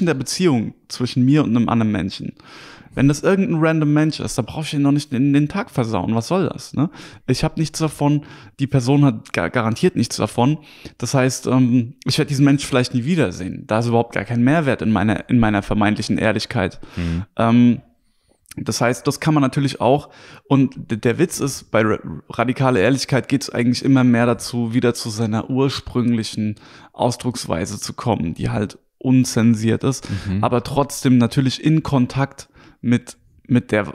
der Beziehung, zwischen mir und einem anderen Menschen? Wenn das irgendein random Mensch ist, dann brauche ich ihn noch nicht in den Tag versauen. Was soll das? Ne? Ich habe nichts davon. Die Person hat garantiert nichts davon. Das heißt, ich werde diesen Mensch vielleicht nie wiedersehen. Da ist überhaupt gar kein Mehrwert in meiner vermeintlichen Ehrlichkeit. Das heißt, das kann man natürlich auch. Und der Witz ist, bei radikaler Ehrlichkeit geht es eigentlich immer mehr dazu, wieder zu seiner ursprünglichen Ausdrucksweise zu kommen, die halt unzensiert ist, aber trotzdem natürlich in Kontakt mit der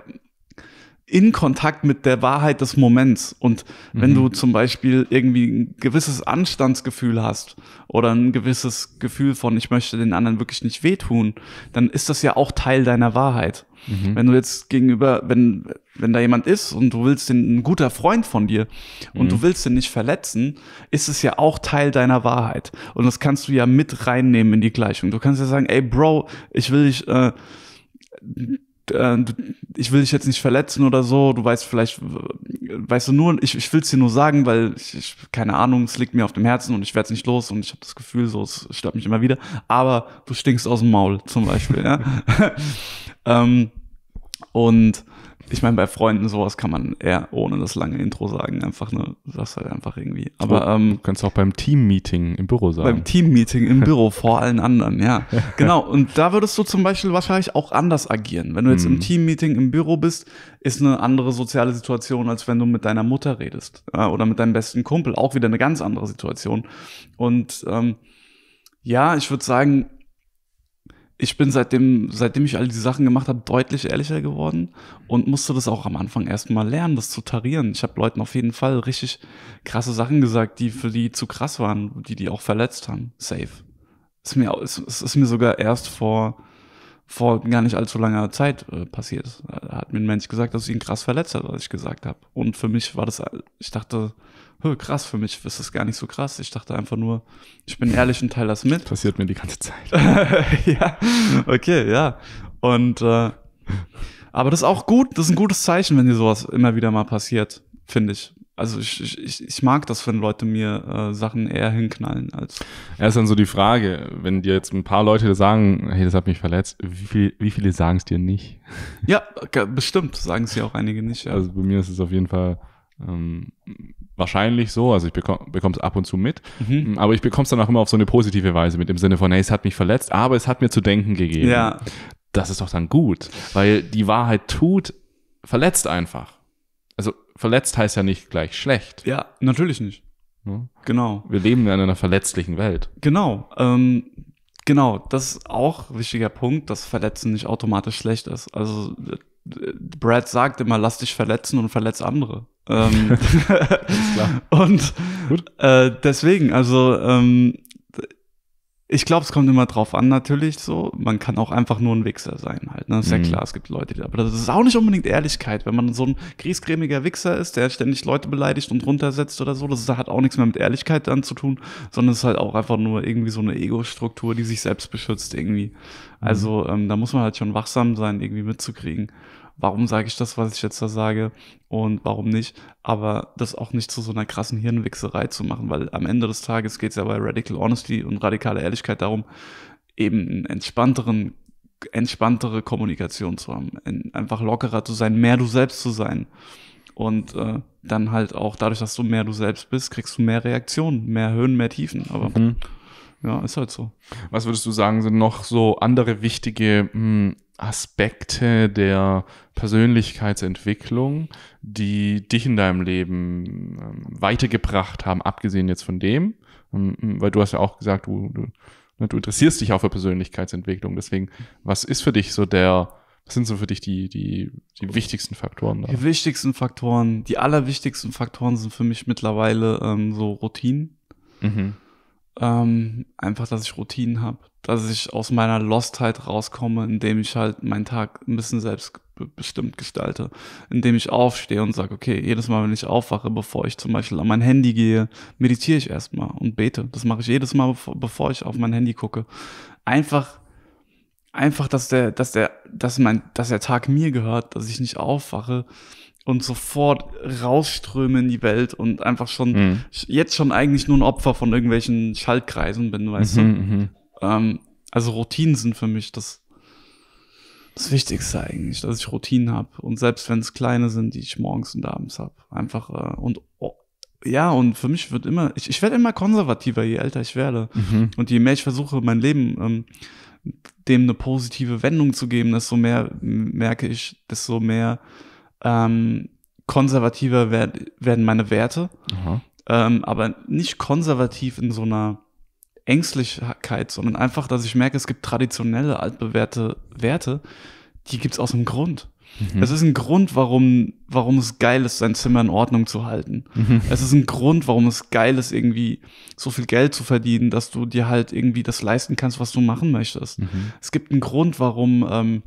Wahrheit des Moments. Und wenn du zum Beispiel irgendwie ein gewisses Anstandsgefühl hast oder ein gewisses Gefühl von, ich möchte den anderen wirklich nicht wehtun, dann ist das ja auch Teil deiner Wahrheit. Wenn du jetzt wenn da jemand ist und du willst ein guter Freund von dir und du willst den nicht verletzen, ist es ja auch Teil deiner Wahrheit. Und das kannst du ja mit reinnehmen in die Gleichung. Du kannst ja sagen, ey Bro, ich will dich jetzt nicht verletzen oder so, du weißt vielleicht, weißt du nur, ich will es dir nur sagen, weil ich keine Ahnung, es liegt mir auf dem Herzen und ich werde es nicht los und ich habe das Gefühl, so, es stört mich immer wieder, aber du stinkst aus dem Maul zum Beispiel, ja. Und ich meine, bei Freunden sowas kann man eher ohne das lange Intro sagen, einfach ne, sagst halt einfach irgendwie. Aber du kannst auch beim Team-Meeting im Büro sagen. Beim Team-Meeting im Büro vor allen anderen, ja. Genau, und da würdest du zum Beispiel wahrscheinlich auch anders agieren. Wenn du jetzt im Team-Meeting im Büro bist, ist eine andere soziale Situation, als wenn du mit deiner Mutter redest oder mit deinem besten Kumpel. Auch wieder eine ganz andere Situation. Und ja, ich würde sagen, ich bin seitdem ich all diese Sachen gemacht habe, deutlich ehrlicher geworden und musste das auch am Anfang erstmal lernen, das zu tarieren. Ich habe Leuten auf jeden Fall richtig krasse Sachen gesagt, die für die zu krass waren, die auch verletzt haben. Safe. Es ist mir sogar erst vor gar nicht allzu langer Zeit passiert. Da hat mir ein Mensch gesagt, dass es ihn krass verletzt hat, was ich gesagt habe. Und für mich war das, ich dachte, krass, für mich ist das gar nicht so krass. Ich dachte einfach nur, ich bin ehrlich und teile das mit. Passiert mir die ganze Zeit. Ja, okay, ja. Und aber das ist auch gut, das ist ein gutes Zeichen, wenn dir sowas immer wieder mal passiert, finde ich. Also ich mag das, wenn Leute mir Sachen eher hinknallen als. Ja, ist dann so die Frage, wenn dir jetzt ein paar Leute sagen, hey, das hat mich verletzt, wie viele sagen es dir nicht? Ja, bestimmt sagen es dir auch einige nicht. Ja. Also bei mir ist es auf jeden Fall wahrscheinlich so, also ich bekomme es ab und zu mit, aber ich bekomme es dann auch immer auf so eine positive Weise mit, im Sinne von, hey, es hat mich verletzt, aber es hat mir zu denken gegeben. Ja. Das ist doch dann gut, weil die Wahrheit verletzt einfach. Also verletzt heißt ja nicht gleich schlecht. Ja, natürlich nicht. Ja? Genau. Wir leben in einer verletzlichen Welt. Genau. Genau, das ist auch ein wichtiger Punkt, dass Verletzen nicht automatisch schlecht ist. Also Brad sagt immer, lass dich verletzen und verletz andere. Alles klar. Und deswegen, also Ich glaube, es kommt immer drauf an, natürlich so. Man kann auch einfach nur ein Wichser sein halt. Ne? Das ist ja klar, es gibt Leute, die, aber das ist auch nicht unbedingt Ehrlichkeit, wenn man so ein griesgrämiger Wichser ist, der ständig Leute beleidigt und runtersetzt oder so. Das hat auch nichts mehr mit Ehrlichkeit dann zu tun, sondern es ist halt auch einfach nur irgendwie so eine Ego-Struktur, die sich selbst beschützt irgendwie. Also da muss man halt schon wachsam sein, irgendwie mitzukriegen. Warum sage ich das, was ich jetzt da sage und warum nicht, aber das auch nicht zu so einer krassen Hirnwichserei zu machen, weil am Ende des Tages geht es ja bei Radical Honesty und radikaler Ehrlichkeit darum, eben einen entspanntere Kommunikation zu haben, einfach lockerer zu sein, mehr du selbst zu sein und dann halt auch dadurch, dass du mehr du selbst bist, kriegst du mehr Reaktionen, mehr Höhen, mehr Tiefen, aber ja, ist halt so. Was würdest du sagen, sind noch so andere wichtige Aspekte der Persönlichkeitsentwicklung, die dich in deinem Leben weitergebracht haben, abgesehen jetzt von dem? Weil du hast ja auch gesagt, du interessierst dich auch für Persönlichkeitsentwicklung. Deswegen, was ist für dich so was sind so für dich die wichtigsten Faktoren da? Die wichtigsten Faktoren, die allerwichtigsten Faktoren sind für mich mittlerweile so Routinen. Einfach, dass ich Routinen habe, dass ich aus meiner Lostheit rauskomme, indem ich halt meinen Tag ein bisschen selbstbestimmt gestalte, indem ich aufstehe und sage, okay, jedes Mal, wenn ich aufwache, bevor ich zum Beispiel an mein Handy gehe, meditiere ich erstmal und bete. Das mache ich jedes Mal, bevor ich auf mein Handy gucke. Einfach, dass der Tag mir gehört, dass ich nicht aufwache und sofort rausströme in die Welt und einfach schon, jetzt schon eigentlich nur ein Opfer von irgendwelchen Schaltkreisen bin, weißt du. Also Routinen sind für mich das Wichtigste eigentlich, dass ich Routinen habe. Und selbst wenn es kleine sind, die ich morgens und abends habe. Einfach, und für mich wird immer, ich werde immer konservativer, je älter ich werde. Und je mehr ich versuche, mein Leben dem eine positive Wendung zu geben, desto mehr merke ich, desto mehr konservativer werden meine Werte, aber nicht konservativ in so einer Ängstlichkeit, sondern einfach, dass ich merke, es gibt traditionelle, altbewährte Werte, die gibt es aus einem Grund. Es ist ein Grund, warum es geil ist, sein Zimmer in Ordnung zu halten. Es ist ein Grund, warum es geil ist, irgendwie so viel Geld zu verdienen, dass du dir halt irgendwie das leisten kannst, was du machen möchtest. Es gibt einen Grund, warum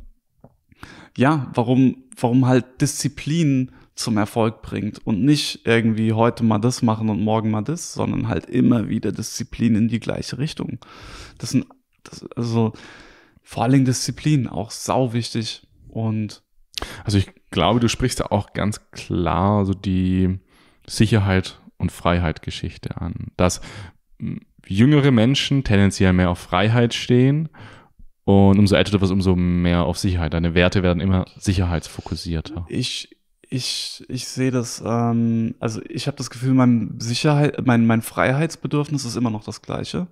halt Disziplin zum Erfolg bringt und nicht irgendwie heute mal das machen und morgen mal das, sondern halt immer wieder Disziplin in die gleiche Richtung. Also vor allem Disziplin, auch sau wichtig. Und also ich glaube, du sprichst da auch ganz klar so die Sicherheit und Freiheit-Geschichte an, dass jüngere Menschen tendenziell mehr auf Freiheit stehen. Und umso älter du wirst, umso mehr auf Sicherheit. Deine Werte werden immer sicherheitsfokussierter. Ich sehe das, also ich habe das Gefühl, mein Freiheitsbedürfnis ist immer noch das gleiche.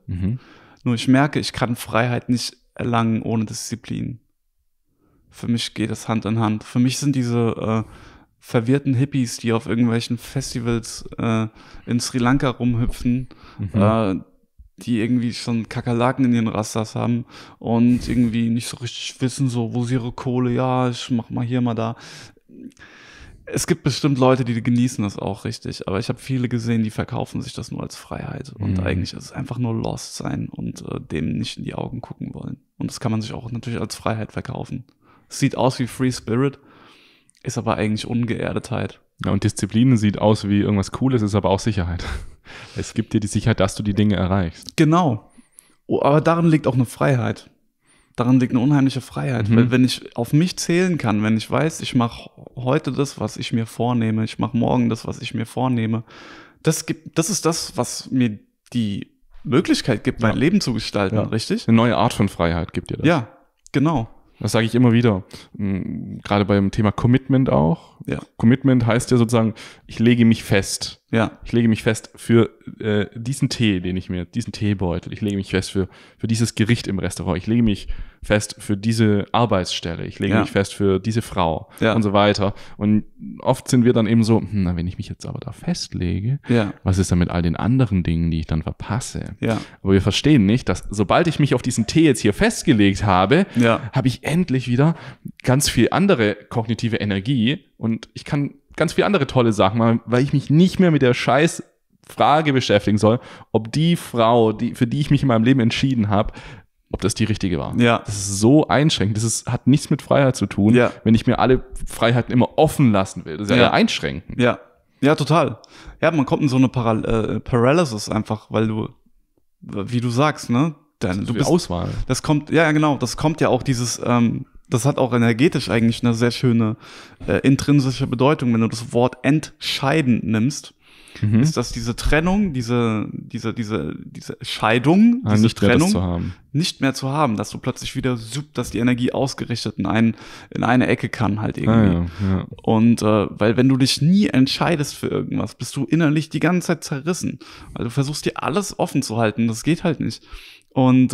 Nur ich merke, ich kann Freiheit nicht erlangen ohne Disziplin. Für mich geht das Hand in Hand. Für mich sind diese verwirrten Hippies, die auf irgendwelchen Festivals in Sri Lanka rumhüpfen, die irgendwie schon Kakerlaken in ihren Rastas haben und irgendwie nicht so richtig wissen, so, wo sie ihre Kohle, ja, ich mach mal hier, mal da. Es gibt bestimmt Leute, die genießen das auch richtig, aber ich habe viele gesehen, die verkaufen sich das nur als Freiheit und eigentlich ist es einfach nur Lost sein und dem nicht in die Augen gucken wollen. Und das kann man sich auch natürlich als Freiheit verkaufen. Es sieht aus wie Free Spirit, ist aber eigentlich Ungeerdetheit. Ja, und Disziplin sieht aus wie irgendwas Cooles, ist aber auch Sicherheit. Es gibt dir die Sicherheit, dass du die Dinge erreichst. Genau. Oh, aber darin liegt auch eine Freiheit. Darin liegt eine unheimliche Freiheit. Weil wenn ich auf mich zählen kann, wenn ich weiß, ich mache heute das, was ich mir vornehme, ich mache morgen das, was ich mir vornehme, das ist das, was mir die Möglichkeit gibt, mein Leben zu gestalten, richtig? Eine neue Art von Freiheit gibt dir das. Ja, genau. Das sage ich immer wieder, gerade beim Thema Commitment auch. Ja. Commitment heißt ja sozusagen, ich lege mich fest. Ja. Ich lege mich fest für diesen Tee, diesen Teebeutel. Ich lege mich fest für dieses Gericht im Restaurant. Ich lege mich fest für diese Arbeitsstelle. Ich lege mich fest für diese Frau und so weiter. Und oft sind wir dann eben so, wenn ich mich jetzt aber da festlege, was ist dann mit all den anderen Dingen, die ich dann verpasse? Ja. Aber wir verstehen nicht, dass sobald ich mich auf diesen Tee jetzt hier festgelegt habe, habe ich endlich wieder ganz viel andere kognitive Energie und ich kann ganz viele andere tolle Sachen machen, weil ich mich nicht mehr mit der scheiß Frage beschäftigen soll, ob die Frau, für die ich mich in meinem Leben entschieden habe, ob das die richtige war. Ja. Das ist so einschränkend. Das hat nichts mit Freiheit zu tun, ja, wenn ich mir alle Freiheiten immer offen lassen will. Das ist ja, einschränken. Ja, ja, total. Ja, man kommt in so eine Paralysis einfach, weil du, wie du sagst, ne? Du bist Auswahl. Das kommt, ja, genau. Das kommt ja auch dieses, das hat auch energetisch eigentlich eine sehr schöne intrinsische Bedeutung, wenn du das Wort entscheiden nimmst. Mhm. Ist das diese Trennung, diese Scheidung, diese nicht Trennung, nicht mehr zu haben, dass du plötzlich wieder, dass die Energie ausgerichtet in eine Ecke kann halt irgendwie. Ja, ja. Und weil wenn du dich nie entscheidest für irgendwas, bist du innerlich die ganze Zeit zerrissen, weil du versuchst dir alles offen zu halten, das geht halt nicht. Und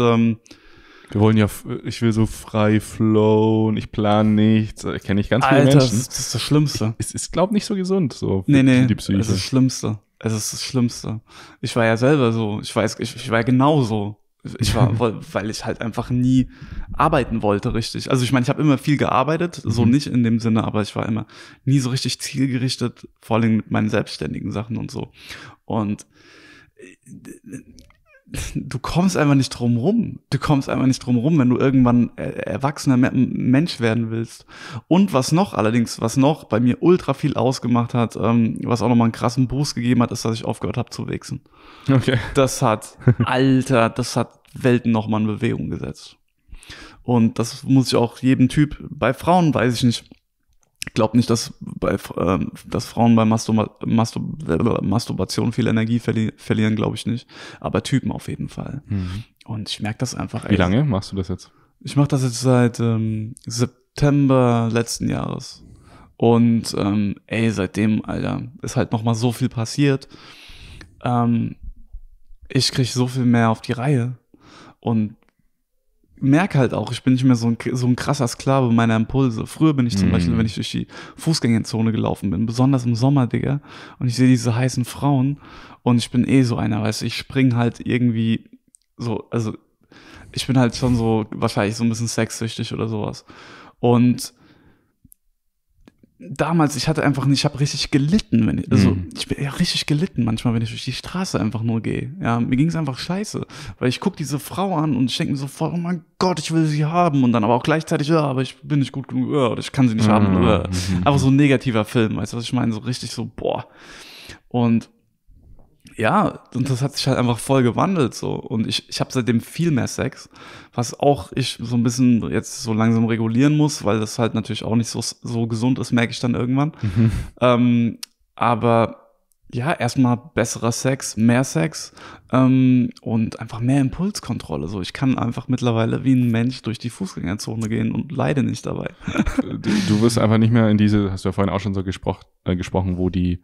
wir wollen ja, ich will so frei flowen, ich plane nichts, ich kenne nicht ganz viele Menschen. Alter, das ist das Schlimmste. Es ist, glaube ich, nicht so gesund, so für die Psyche. Es ist das Schlimmste. Es ist das Schlimmste. Ich war ja selber so, ich weiß, ich war genauso. Ich war, weil ich halt einfach nie arbeiten wollte, richtig. Also ich meine, ich habe immer viel gearbeitet, so nicht in dem Sinne, aber ich war immer nie so richtig zielgerichtet, vor allem mit meinen selbstständigen Sachen und so. Und du kommst einfach nicht drum rum. Du kommst einfach nicht drum rum, wenn du irgendwann erwachsener Mensch werden willst. Und was noch allerdings, was noch bei mir ultra viel ausgemacht hat, was auch nochmal einen krassen Boost gegeben hat, ist, dass ich aufgehört habe zu wichsen. Okay. Das hat, Alter, das hat Welten nochmal in Bewegung gesetzt. Und das muss ich auch jedem Typ, bei Frauen weiß ich nicht, ich glaube nicht, dass Frauen bei Masturbation viel Energie verlieren, glaube ich nicht. Aber Typen auf jeden Fall. Mhm. Und ich merke das einfach echt. Wie lange machst du das jetzt? Ich mache das jetzt seit September letzten Jahres. Und seitdem, Alter, ist halt nochmal so viel passiert. Ich kriege so viel mehr auf die Reihe. Und merke halt auch, ich bin nicht mehr so ein krasser Sklave meiner Impulse. Früher bin ich zum Beispiel, wenn ich durch die Fußgängerzone gelaufen bin, besonders im Sommer, Digga, und ich sehe diese heißen Frauen und ich bin so einer, weißt du, ich spring halt irgendwie so, also ich bin halt schon so, wahrscheinlich so ein bisschen sexsüchtig oder sowas. Und damals, ich habe richtig gelitten, ich bin ja richtig gelitten manchmal, wenn ich durch die Straße einfach nur gehe. Ja, mir ging es einfach scheiße, weil ich gucke diese Frau an und ich denke mir sofort, oh mein Gott, ich will sie haben, und dann aber auch gleichzeitig, ja, aber ich bin nicht gut genug, ja, oder ich kann sie nicht haben, oder. Einfach so ein negativer Film, weißt du, was ich meine, so richtig so, boah. Und ja, und das hat sich halt einfach voll gewandelt so, und ich habe seitdem viel mehr Sex, was auch ich so ein bisschen jetzt so langsam regulieren muss, weil das halt natürlich auch nicht so gesund ist, merke ich dann irgendwann. Aber ja, erstmal besserer Sex, mehr Sex und einfach mehr Impulskontrolle. So, ich kann einfach mittlerweile wie ein Mensch durch die Fußgängerzone gehen und leide nicht dabei. Du wirst einfach nicht mehr in diese, hast du ja vorhin auch schon so gesprochen, wo die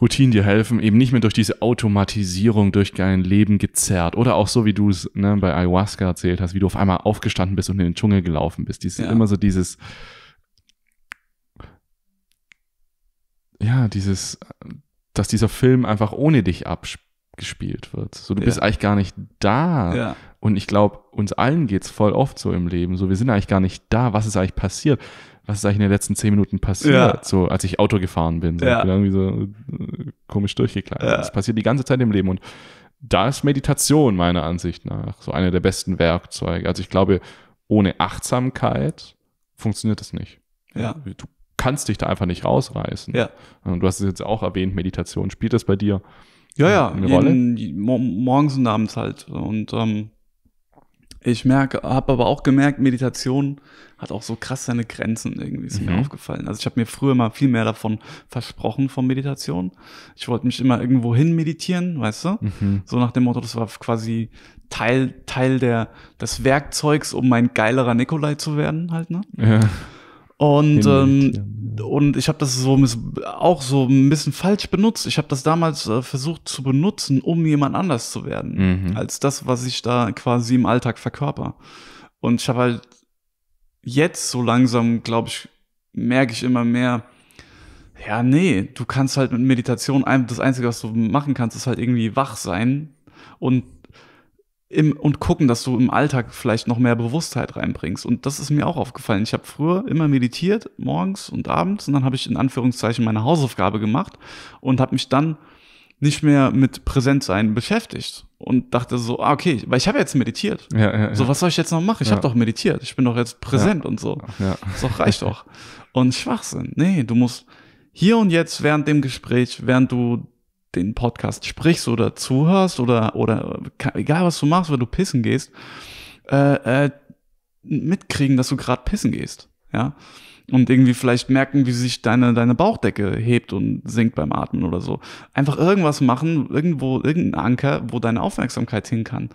Routinen dir helfen, eben nicht mehr durch diese Automatisierung durch dein Leben gezerrt. Oder auch so, wie du es bei Ayahuasca erzählt hast, wie du auf einmal aufgestanden bist und in den Dschungel gelaufen bist. Dies ist immer so dieses, dass dieser Film einfach ohne dich abgespielt wird. So, du bist eigentlich gar nicht da. Ja. Und ich glaube, uns allen geht es voll oft so im Leben. So, wir sind eigentlich gar nicht da. Was ist eigentlich passiert? Was ist eigentlich in den letzten 10 Minuten passiert, so als ich Auto gefahren bin? So. Ich bin irgendwie so komisch durchgekleidet. Ja. Das passiert die ganze Zeit im Leben. Und da ist Meditation meiner Ansicht nach so einer der besten Werkzeuge. Also ich glaube, ohne Achtsamkeit funktioniert das nicht. Ja. Du kannst dich da einfach nicht rausreißen. Ja. Und du hast es jetzt auch erwähnt, Meditation. Spielt das bei dir eine Rolle? Morgens und abends halt. Und ich habe aber auch gemerkt, Meditation hat auch so krass seine Grenzen irgendwie, ist mir aufgefallen. Also ich habe mir früher mal viel mehr davon versprochen, von Meditation. Ich wollte mich immer irgendwo hin meditieren, weißt du? So nach dem Motto, das war quasi Teil des Werkzeugs, um mein geilerer Nikolai zu werden halt, ne? Ja. Und ich habe das so ein bisschen falsch benutzt. Ich habe das damals versucht zu benutzen, um jemand anders zu werden, als das, was ich da quasi im Alltag verkörper. Und ich habe halt jetzt so langsam, glaube ich, merke ich immer mehr, ja, nee, du kannst halt mit Meditation, das Einzige, was du machen kannst, ist halt irgendwie wach sein und gucken, dass du im Alltag vielleicht noch mehr Bewusstheit reinbringst. Und das ist mir auch aufgefallen. Ich habe früher immer meditiert, morgens und abends, und dann habe ich in Anführungszeichen meine Hausaufgabe gemacht und habe mich dann nicht mehr mit Präsentsein beschäftigt. Und dachte so, ah, okay, weil ich habe jetzt meditiert. Ja, ja, so, was soll ich jetzt noch machen? Ich habe doch meditiert. Ich bin doch jetzt präsent und so. Ja. Das reicht doch. Und Schwachsinn. Nee, du musst hier und jetzt während dem Gespräch, während du den Podcast sprichst oder zuhörst oder egal, was du machst, wenn du pissen gehst, mitkriegen, dass du gerade pissen gehst. Ja. Und irgendwie vielleicht merken, wie sich deine Bauchdecke hebt und sinkt beim Atmen oder so. Einfach irgendwas machen, irgendein Anker, wo deine Aufmerksamkeit hin kann.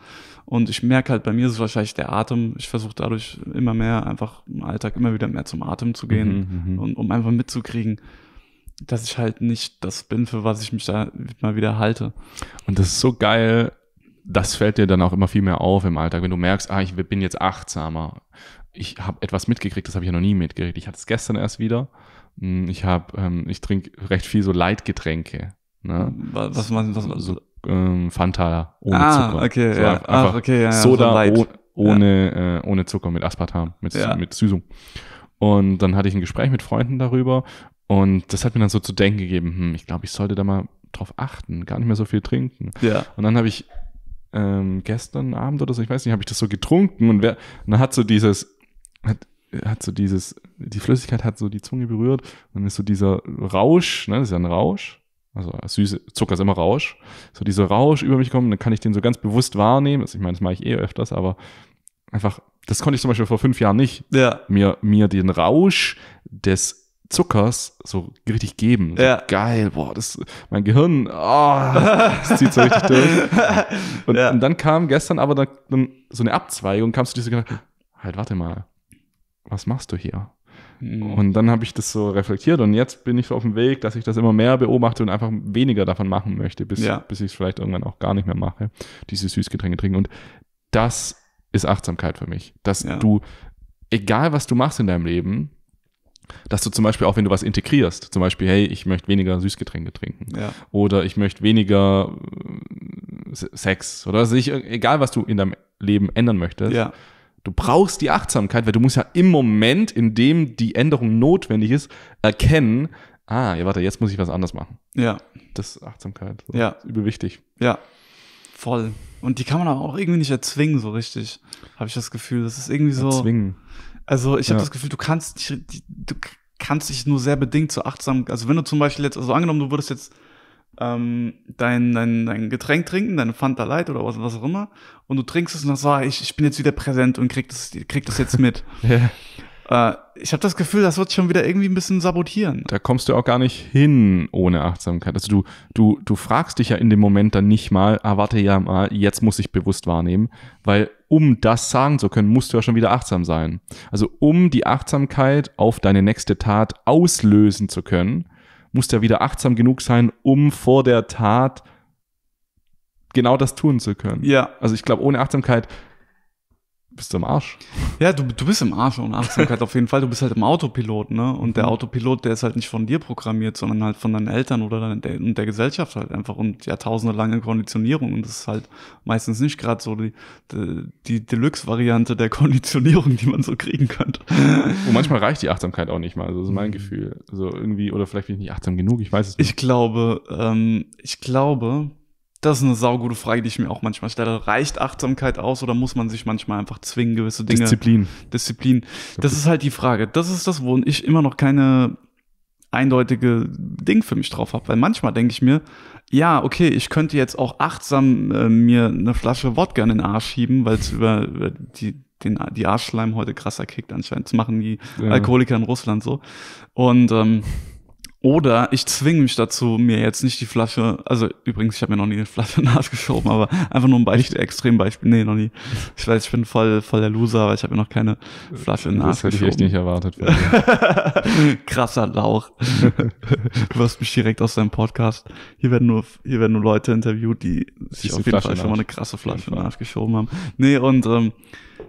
Und ich merke halt, bei mir ist es wahrscheinlich der Atem. Ich versuche dadurch immer mehr, einfach im Alltag immer wieder mehr zum Atem zu gehen, und um einfach mitzukriegen, dass ich halt nicht das bin, für was ich mich da mal wieder halte. Und das ist so geil, das fällt dir dann auch immer viel mehr auf im Alltag, wenn du merkst, ah, ich bin jetzt achtsamer. Ich habe etwas mitgekriegt, das habe ich ja noch nie mitgekriegt. Ich hatte es gestern erst wieder. Ich trinke recht viel so Leitgetränke. Ne? Was meinst du? So Fanta ohne Zucker. Okay, so ja. Ach, okay, ja, Soda so ohne Zucker, mit Aspartam, mit Süßung. Und dann hatte ich ein Gespräch mit Freunden darüber und das hat mir dann so zu denken gegeben, ich glaube, ich sollte da mal drauf achten, gar nicht mehr so viel trinken. Ja. Und dann habe ich gestern Abend oder so, ich weiß nicht, habe ich das so getrunken und dann hat so dieses... die Flüssigkeit hat so die Zunge berührt und dann ist so dieser Rausch, ne, das ist ja ein Rausch, also süße Zucker ist immer Rausch, so dieser Rausch über mich kommen, dann kann ich den so ganz bewusst wahrnehmen, also ich meine, das mache ich eh öfters, aber einfach, das konnte ich zum Beispiel vor 5 Jahren nicht, mir den Rausch des Zuckers so richtig geben. So geil, boah, das, mein Gehirn, das zieht so richtig durch. Und dann kam gestern aber dann so eine Abzweigung, kamst du diese Gedanken, halt, warte mal, was machst du hier? Und dann habe ich das so reflektiert und jetzt bin ich so auf dem Weg, dass ich das immer mehr beobachte und einfach weniger davon machen möchte, bis ich es vielleicht irgendwann auch gar nicht mehr mache, diese Süßgetränke trinken. Und das ist Achtsamkeit für mich, dass du, egal was du machst in deinem Leben, dass du zum Beispiel auch, wenn du was integrierst, zum Beispiel, hey, ich möchte weniger Süßgetränke trinken oder ich möchte weniger Sex oder also egal was du in deinem Leben ändern möchtest, du brauchst die Achtsamkeit, weil du musst ja im Moment, in dem die Änderung notwendig ist, erkennen, warte, jetzt muss ich was anderes machen. Ja. Das ist Achtsamkeit. So. Ja. Überwichtig. Ja, voll. Und die kann man auch irgendwie nicht erzwingen so richtig, habe ich das Gefühl. Das ist irgendwie so... Erzwingen. Also ich habe das Gefühl, du kannst dich nur sehr bedingt zur Achtsamkeit... Also wenn du zum Beispiel jetzt, also angenommen, du würdest jetzt dein Getränk trinken, deine Fanta Light oder was auch immer, und du trinkst es und sagst, ich bin jetzt wieder präsent und krieg das jetzt mit. Ich habe das Gefühl, das wird schon wieder irgendwie ein bisschen sabotieren. Da kommst du auch gar nicht hin ohne Achtsamkeit. Also du fragst dich ja in dem Moment dann nicht mal, warte ja mal, jetzt muss ich bewusst wahrnehmen, weil um das sagen zu können, musst du ja schon wieder achtsam sein. Also um die Achtsamkeit auf deine nächste Tat auslösen zu können, musst ja wieder achtsam genug sein, um vor der Tat genau das tun zu können. Ja. Also ich glaube, ohne Achtsamkeit bist du im Arsch. Ja, du bist im Arsch ohne Achtsamkeit auf jeden Fall. Du bist halt im Autopilot, ne? Und der Autopilot, der ist halt nicht von dir programmiert, sondern halt von deinen Eltern oder der Gesellschaft halt einfach und jahrtausendelange Konditionierung. Und das ist halt meistens nicht gerade so die Deluxe-Variante der Konditionierung, die man so kriegen könnte. Und manchmal reicht die Achtsamkeit auch nicht mal. Also das ist mein Gefühl. Also irgendwie, oder vielleicht bin ich nicht achtsam genug, ich weiß es nicht. Ich glaube, das ist eine saugute Frage, die ich mir auch manchmal stelle. Reicht Achtsamkeit aus oder muss man sich manchmal einfach zwingen, gewisse Dinge? Disziplin. Das ist halt die Frage. Das ist das, wo ich immer noch keine eindeutige Ding für mich drauf habe. Weil manchmal denke ich mir, ja, okay, ich könnte jetzt auch achtsam mir eine Flasche Wodka in den Arsch schieben, weil es über die Arschschleimhäute krasser kickt anscheinend. Das machen die Alkoholiker in Russland so. Und oder ich zwinge mich dazu, mir jetzt nicht die Flasche, also übrigens, ich habe mir noch nie eine Flasche in den Arsch geschoben, aber einfach nur ein Beispiel, Extrembeispiel, nee, noch nie. Ich weiß, ich bin voll der Loser, aber ich habe mir noch keine Flasche in den Arsch geschoben. Das hätte ich echt nicht erwartet. Krasser Lauch. Du wirst mich direkt aus deinem Podcast. Hier werden nur Leute interviewt, die sich auf jeden Fall schon mal eine krasse Flasche in den Arsch geschoben haben. Nee, und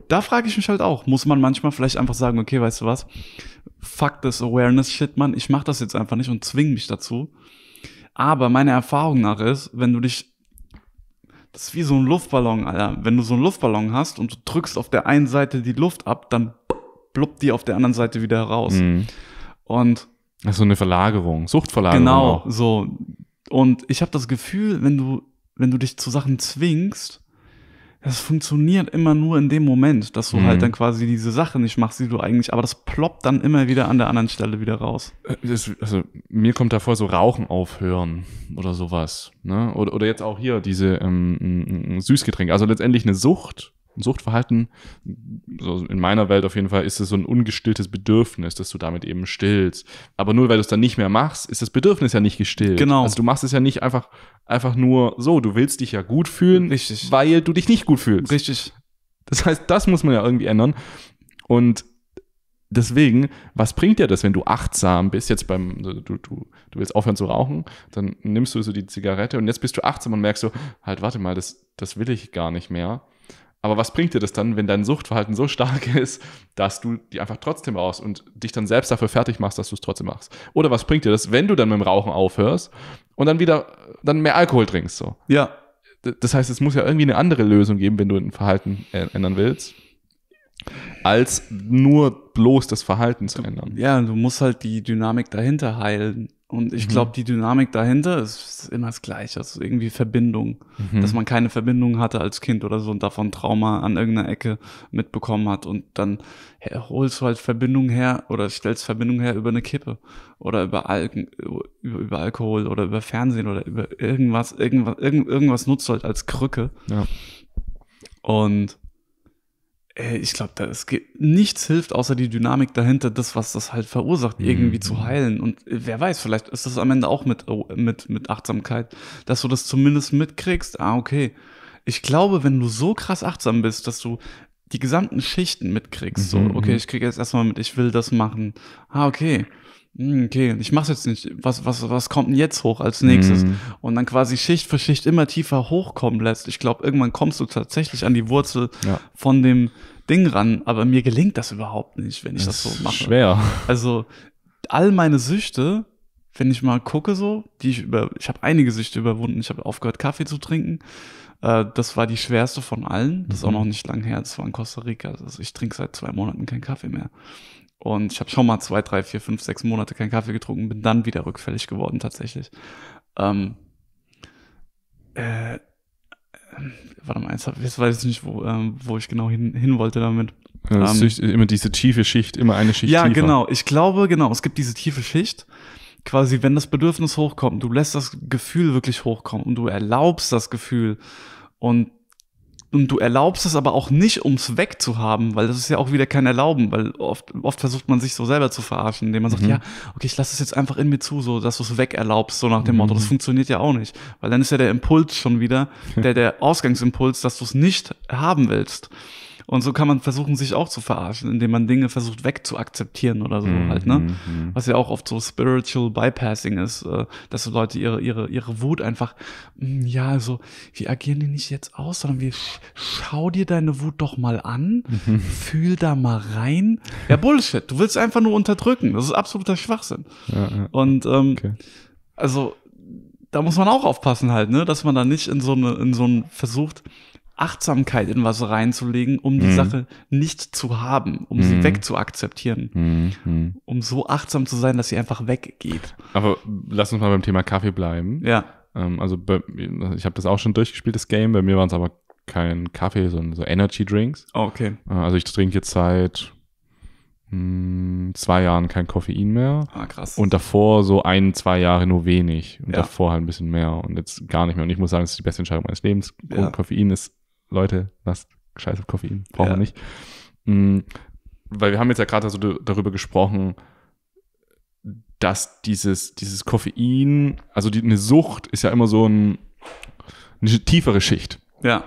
da frage ich mich halt auch, muss man manchmal vielleicht einfach sagen, okay, weißt du was, fuck das Awareness-Shit, Mann, ich mache das jetzt einfach nicht und zwing mich dazu. Aber meiner Erfahrung nach ist, wenn du dich, das ist wie so ein Luftballon, Alter, wenn du so einen Luftballon hast und du drückst auf der einen Seite die Luft ab, dann blubbt die auf der anderen Seite wieder raus. Und das ist so eine Verlagerung, Suchtverlagerung. Genau, auch. So. Und ich habe das Gefühl, wenn du dich zu Sachen zwingst, das funktioniert immer nur in dem Moment, dass du halt dann quasi diese Sache nicht machst, die du eigentlich, aber das ploppt dann immer wieder an der anderen Stelle wieder raus. Also mir kommt davor so Rauchen aufhören oder sowas, ne? Oder jetzt auch hier diese Süßgetränke, also letztendlich eine Sucht. Suchtverhalten, so in meiner Welt auf jeden Fall, ist es so ein ungestilltes Bedürfnis, dass du damit eben stillst. Aber nur weil du es dann nicht mehr machst, ist das Bedürfnis ja nicht gestillt. Genau. Also du machst es ja nicht einfach nur so. Du willst dich ja gut fühlen, richtig, weil du dich nicht gut fühlst. Richtig. Das heißt, das muss man ja irgendwie ändern. Und deswegen, was bringt dir das, wenn du achtsam bist, jetzt du willst aufhören zu rauchen, dann nimmst du so die Zigarette und jetzt bist du achtsam und merkst so, halt, warte mal, das will ich gar nicht mehr. Aber was bringt dir das dann, wenn dein Suchtverhalten so stark ist, dass du die einfach trotzdem raus und dich dann selbst dafür fertig machst, dass du es trotzdem machst? Oder was bringt dir das, wenn du dann mit dem Rauchen aufhörst und dann mehr Alkohol trinkst? So? Ja. Das heißt, es muss ja irgendwie eine andere Lösung geben, wenn du ein Verhalten ändern willst, als nur bloß das Verhalten zu ändern. Ja, du musst halt die Dynamik dahinter heilen. Und ich glaube, die Dynamik dahinter ist immer das Gleiche. Das ist irgendwie Verbindung. Dass man keine Verbindung hatte als Kind oder so und davon Trauma an irgendeiner Ecke mitbekommen hat. Und dann holst du halt Verbindung her oder stellst Verbindung her über eine Kippe oder über Alkohol oder über Fernsehen oder über irgendwas nutzt du halt als Krücke. Ja. Und ich glaube, nichts hilft, außer die Dynamik dahinter, das, was das halt verursacht, irgendwie zu heilen. Und wer weiß, vielleicht ist das am Ende auch mit Achtsamkeit, dass du das zumindest mitkriegst. Ah, okay. Ich glaube, wenn du so krass achtsam bist, dass du die gesamten Schichten mitkriegst, so, okay, ich kriege jetzt erstmal mit, ich will das machen. Ah, okay. Okay, ich mach's jetzt nicht. Was kommt denn jetzt hoch als nächstes? Und dann quasi Schicht für Schicht immer tiefer hochkommen lässt. Ich glaube, irgendwann kommst du tatsächlich an die Wurzel von dem Ding ran. Aber mir gelingt das überhaupt nicht, wenn ich das so mache. Schwer. Also all meine Süchte, wenn ich mal gucke so, ich habe einige Süchte überwunden. Ich habe aufgehört, Kaffee zu trinken. Das war die schwerste von allen. Das ist auch noch nicht lang her. Das war in Costa Rica. Also ich trinke seit 2 Monaten keinen Kaffee mehr. Und ich habe schon mal 2, 3, 4, 5, 6 Monate keinen Kaffee getrunken, bin dann wieder rückfällig geworden tatsächlich. Warte mal, jetzt weiß ich nicht, wo ich genau hin wollte damit. Das ist immer diese tiefe Schicht, immer eine Schicht tiefer. Ja, genau. Ich glaube, genau, es gibt diese tiefe Schicht. Quasi, wenn das Bedürfnis hochkommt, du lässt das Gefühl wirklich hochkommen und du erlaubst das Gefühl und du erlaubst es aber auch nicht, um es wegzuhaben, weil das ist ja auch wieder kein Erlauben, weil oft versucht man sich so selber zu verarschen, indem man sagt, ja, okay, ich lasse es jetzt einfach in mir zu, so, dass du es wegerlaubst, so nach dem Motto. Das funktioniert ja auch nicht, weil dann ist ja der Impuls schon wieder, der Ausgangsimpuls, dass du es nicht haben willst. Und so kann man versuchen, sich auch zu verarschen, indem man Dinge versucht, wegzuakzeptieren oder so halt, ne? Was ja auch oft so Spiritual Bypassing ist, dass so Leute ihre Wut einfach, also wir agieren die nicht jetzt aus, sondern wir schau dir deine Wut doch mal an, fühl da mal rein. Ja, Bullshit, du willst einfach nur unterdrücken, das ist absoluter Schwachsinn. Ja. Und okay. Also da muss man auch aufpassen halt, ne? Dass man da nicht in so einen versucht, Achtsamkeit in was reinzulegen, um die Sache nicht zu haben, um sie wegzuakzeptieren, um so achtsam zu sein, dass sie einfach weggeht. Aber lass uns mal beim Thema Kaffee bleiben. Ja. Also ich habe das auch schon durchgespielt, das Game. Bei mir waren es aber kein Kaffee, sondern so Energy Drinks. Okay. Also ich trinke jetzt seit 2 Jahren kein Koffein mehr. Ah, krass. Und davor so 1, 2 Jahre nur wenig. Und davor halt ein bisschen mehr und jetzt gar nicht mehr. Und ich muss sagen, das ist die beste Entscheidung meines Lebens. Und Koffein ist, Leute, lasst Scheiß auf Koffein. Brauchen wir nicht. Weil wir haben jetzt ja gerade so darüber gesprochen, dass dieses Koffein, also eine Sucht ist ja immer so eine tiefere Schicht. Ja.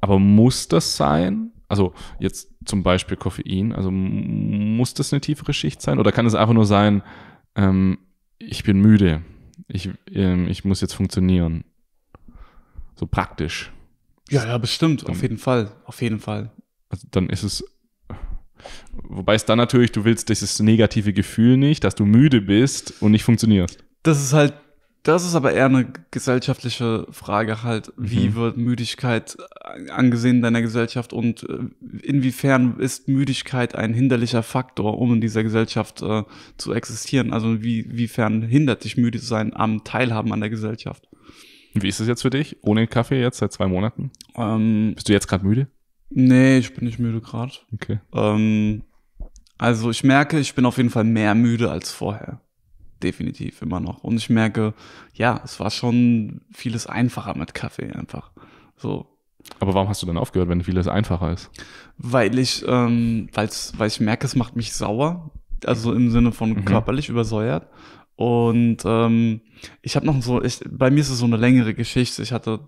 Aber muss das sein? Also jetzt zum Beispiel Koffein, also muss das eine tiefere Schicht sein? Oder kann es einfach nur sein, ich bin müde, ich muss jetzt funktionieren? So praktisch. Ja, bestimmt, auf jeden Fall, auf jeden Fall. Also dann ist es, wobei es dann natürlich, du willst dieses negative Gefühl nicht, dass du müde bist und nicht funktionierst. Das ist halt Das ist aber eher eine gesellschaftliche Frage halt. Wie wird Müdigkeit angesehen in deiner Gesellschaft und inwiefern ist Müdigkeit ein hinderlicher Faktor, um in dieser Gesellschaft zu existieren? Also wiefern hindert dich müde zu sein am Teilhaben an der Gesellschaft? Wie ist es jetzt für dich? Ohne Kaffee jetzt seit 2 Monaten? Bist du jetzt gerade müde? Nee, ich bin nicht müde gerade. Okay. Also ich merke, ich bin auf jeden Fall mehr müde als vorher. Definitiv immer noch. Und ich merke, ja, es war schon vieles einfacher mit Kaffee einfach. So. Aber warum hast du dann aufgehört, wenn vieles einfacher ist? Weil ich, weil ich merke, es macht mich sauer. Also im Sinne von körperlich übersäuert. Und ich habe noch so, bei mir ist es so eine längere Geschichte. Ich hatte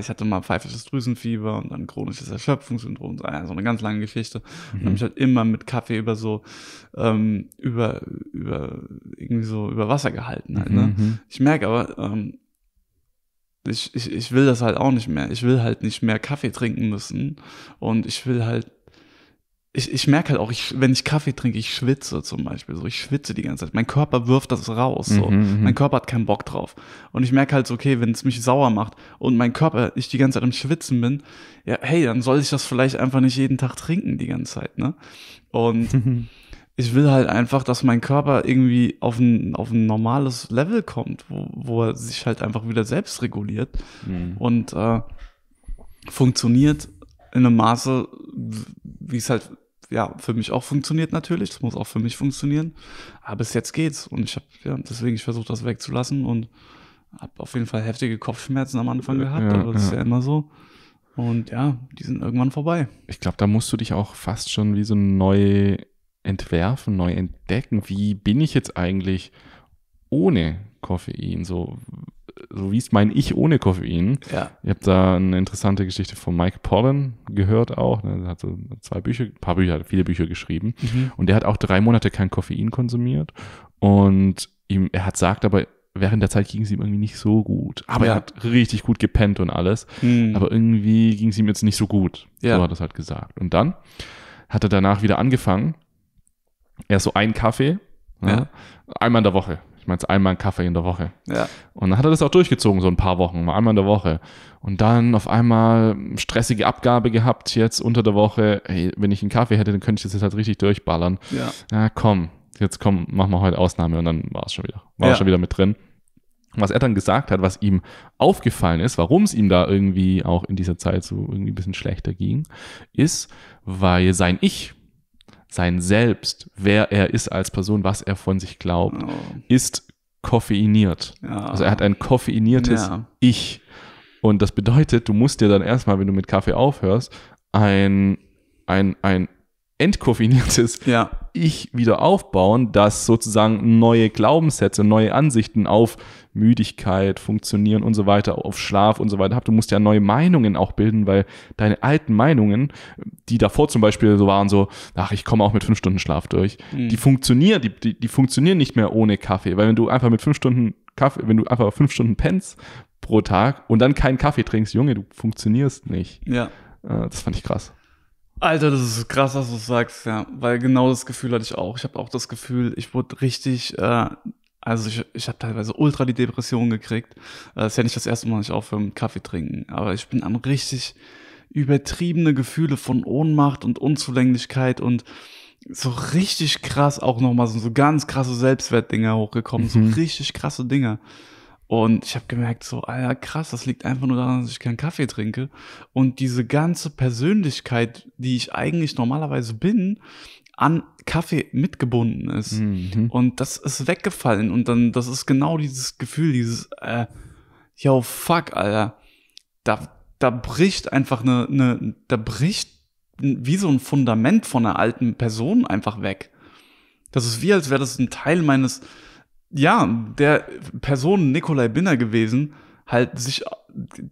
ich hatte mal pfeifisches Drüsenfieber und dann chronisches Erschöpfungssyndrom, so eine ganz lange Geschichte. Und habe mich halt immer mit Kaffee über so über Wasser gehalten halt, ne? Ich merke aber, ich will das halt auch nicht mehr. Ich will halt nicht mehr Kaffee trinken müssen und ich will halt, ich merke halt auch, wenn ich Kaffee trinke, ich schwitze zum Beispiel. So, ich schwitze die ganze Zeit. Mein Körper wirft das raus. So. Mein Körper hat keinen Bock drauf. Und ich merke halt so, okay, wenn es mich sauer macht und mein Körper, ich die ganze Zeit am Schwitzen bin, ja, hey, dann soll ich das vielleicht einfach nicht jeden Tag trinken die ganze Zeit, ne? Und ich will halt einfach, dass mein Körper irgendwie auf ein normales Level kommt, wo er sich halt einfach wieder selbst reguliert und funktioniert in einem Maße, wie es halt ja für mich auch funktioniert natürlich. Das muss auch für mich funktionieren. Aber bis jetzt geht's. Und ich habe deswegen versucht, das wegzulassen und habe auf jeden Fall heftige Kopfschmerzen am Anfang gehabt. Ja, aber das ist ja immer so. Und ja, die sind irgendwann vorbei. Ich glaube, da musst du dich auch fast schon wie so neu entwerfen, neu entdecken. Wie bin ich jetzt eigentlich ohne Koffein? So wie ist mein Ich ohne Koffein? Ja. Ich habe da eine interessante Geschichte von Mike Pollan gehört auch. Er hat so viele Bücher geschrieben. Und der hat auch 3 Monate kein Koffein konsumiert. Und er hat gesagt, aber während der Zeit ging es ihm irgendwie nicht so gut. Aber er hat richtig gut gepennt und alles. Aber irgendwie ging es ihm jetzt nicht so gut. Ja. So hat er es halt gesagt. Und dann hat er danach wieder angefangen. Erst so einen Kaffee. Ja. Einmal in der Woche. Meinst einmal einen Kaffee in der Woche. Ja. Und dann hat er das auch durchgezogen, so ein paar Wochen, mal einmal in der Woche. Und dann auf einmal stressige Abgabe gehabt, jetzt unter der Woche, hey, wenn ich einen Kaffee hätte, dann könnte ich das jetzt halt richtig durchballern. Ja, ja, komm, machen wir heute Ausnahme. Und dann war es schon wieder. War schon wieder mit drin. Was er dann gesagt hat, was ihm aufgefallen ist, warum es ihm da irgendwie auch in dieser Zeit so irgendwie ein bisschen schlechter ging, ist, weil sein Ich, sein Selbst, wer er ist als Person, was er von sich glaubt, ist koffeiniert. Ja. Also er hat ein koffeiniertes Ich. Und das bedeutet, du musst dir dann erstmal, wenn du mit Kaffee aufhörst, ein entkoffeiniertes Ich wieder aufbauen, das sozusagen neue Glaubenssätze, neue Ansichten auf Müdigkeit, Funktionieren und so weiter, auf Schlaf und so weiter habt. Du musst ja neue Meinungen auch bilden, weil deine alten Meinungen, die davor zum Beispiel so waren, so, ach, ich komme auch mit 5 Stunden Schlaf durch, die funktionieren nicht mehr ohne Kaffee, weil wenn du einfach mit 5 Stunden Kaffee, wenn du einfach 5 Stunden pennst pro Tag und dann keinen Kaffee trinkst, Junge, du funktionierst nicht. Ja. Das fand ich krass. Alter, das ist krass, was du sagst, ja, weil genau das Gefühl hatte ich auch. Ich habe auch das Gefühl, ich wurde richtig, ich habe teilweise ultra die Depression gekriegt. Das ist ja nicht das erste Mal, ich aufhöre mit Kaffee trinken, aber ich bin an richtig übertriebene Gefühle von Ohnmacht und Unzulänglichkeit und so richtig krass auch nochmal so ganz krasse Selbstwertdinger hochgekommen, so richtig krasse Dinger. Und ich habe gemerkt, so, Alter, krass, das liegt einfach nur daran, dass ich keinen Kaffee trinke. Und diese ganze Persönlichkeit, die ich eigentlich normalerweise bin, an Kaffee mitgebunden ist. Und das ist weggefallen. Und dann, das ist genau dieses Gefühl, dieses, yo, fuck, Alter. Da bricht einfach da bricht wie so ein Fundament von einer alten Person einfach weg. Das ist wie, als wäre das ein Teil meines, der Person Nikolai Binner gewesen, halt sich,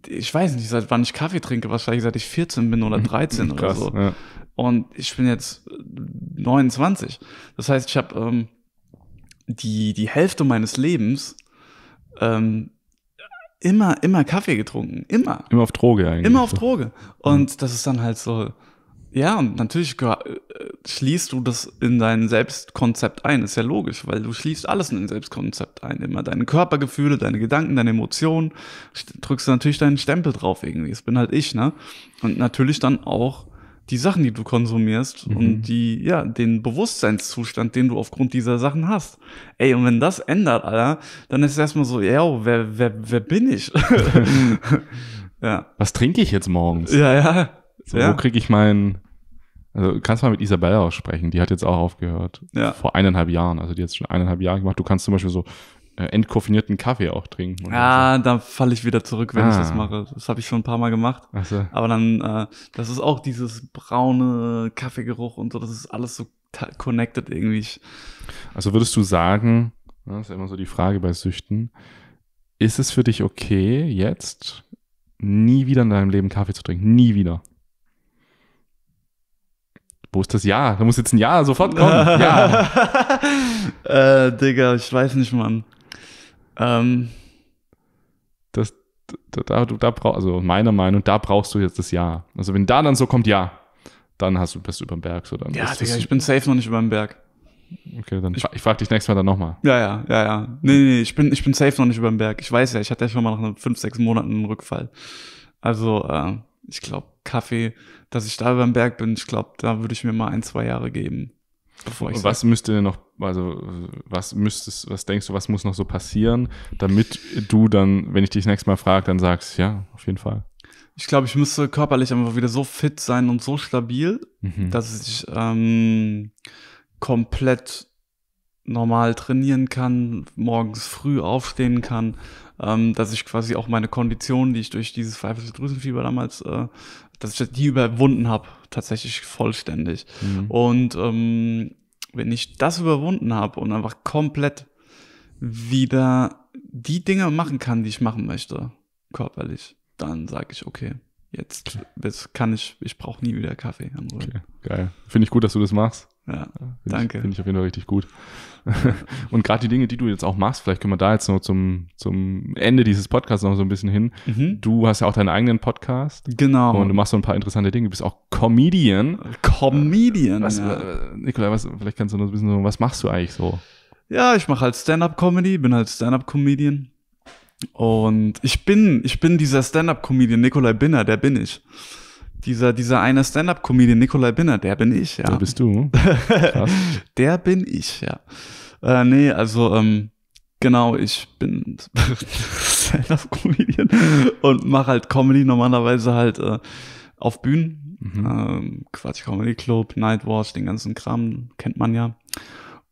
ich weiß nicht, seit wann ich Kaffee trinke, wahrscheinlich seit ich 14 bin oder 13 krass, oder so. Ja. Und ich bin jetzt 29. Das heißt, ich habe die Hälfte meines Lebens immer Kaffee getrunken. Immer auf Droge eigentlich. Immer auf Droge. Und das ist dann halt so, Ja, und natürlich schließt du das in dein Selbstkonzept ein, ist ja logisch, weil du schließt alles in dein Selbstkonzept ein, immer deine Körpergefühle, deine Gedanken, deine Emotionen, drückst du natürlich deinen Stempel drauf irgendwie, das bin halt ich, ne? Und natürlich dann auch die Sachen, die du konsumierst und die, ja, den Bewusstseinszustand, den du aufgrund dieser Sachen hast. Ey, und wenn das ändert, Alter, dann ist es erstmal so, yo, wer bin ich? Ja. Was trinke ich jetzt morgens? Ja, ja. So, ja. Wo kriege ich meinen, also kannst mal mit Isabella aussprechen, die hat jetzt auch aufgehört, vor 1,5 Jahren, also die hat es schon 1,5 Jahre gemacht, du kannst zum Beispiel so entkoffinierten Kaffee auch trinken. Ah, so. Da falle ich wieder zurück, wenn ich das mache. Das habe ich schon ein paar Mal gemacht. Ach so. Aber dann, das ist auch dieses braune Kaffeegeruch und so, das ist alles so connected irgendwie. Also würdest du sagen, das ist ja immer so die Frage bei Süchten, ist es für dich okay, jetzt nie wieder in deinem Leben Kaffee zu trinken? Nie wieder. Wo ist das Ja? Da muss jetzt ein Ja sofort kommen. Ja. Digga, ich weiß nicht, Mann. Also meiner Meinung nach, da brauchst du jetzt das Ja. Also wenn da dann so kommt, ja, dann bist du über den Berg. So, dann ja, Digga, ich bin safe noch nicht über den Berg. Okay, dann ich frage dich nächstes Mal dann nochmal. Ja. Nee, ich bin safe noch nicht über den Berg. Ich weiß ja, ich hatte ja schon mal nach 5, 6 Monaten einen Rückfall. Also, ich glaube, Kaffee, dass ich da über den Berg bin, ich glaube, da würde ich mir mal 1, 2 Jahre geben. Bevor ich was denkst du, was muss noch so passieren, damit du dann, wenn ich dich das nächste Mal frage, dann sagst, ja, auf jeden Fall. Ich glaube, ich müsste körperlich einfach wieder so fit sein und so stabil, dass ich komplett normal trainieren kann, morgens früh aufstehen kann, dass ich quasi auch meine Kondition, die ich durch dieses Pfeiferdrüsendrüsenfieber damals, dass ich die überwunden habe, tatsächlich vollständig. Und wenn ich das überwunden habe und einfach komplett wieder die Dinge machen kann, die ich machen möchte, körperlich, dann sage ich, okay, jetzt kann ich brauche nie wieder Kaffee. Okay, geil. Finde ich gut, dass du das machst. Ja, danke. Finde ich auf jeden Fall richtig gut. Und gerade die Dinge, die du jetzt auch machst, vielleicht können wir da jetzt noch zum Ende dieses Podcasts noch so ein bisschen hin. Du hast ja auch deinen eigenen Podcast. Genau. Und du machst so ein paar interessante Dinge. Du bist auch Comedian. Nikolai, vielleicht kannst du noch ein bisschen so, was machst du eigentlich so? Ja, ich mache halt Stand-Up-Comedy, bin halt Stand-Up-Comedian. Und ich bin dieser Stand-Up-Comedian Nikolai Binner, der bin ich. Dieser eine Stand-Up-Comedian Nikolai Binner, der bin ich, ja. Der bist du. Krass. Der bin ich, ja. Genau, ich bin Stand-Up-Comedian und mache halt Comedy normalerweise halt auf Bühnen. Quatsch, Comedy Club, Nightwatch, den ganzen Kram, kennt man ja.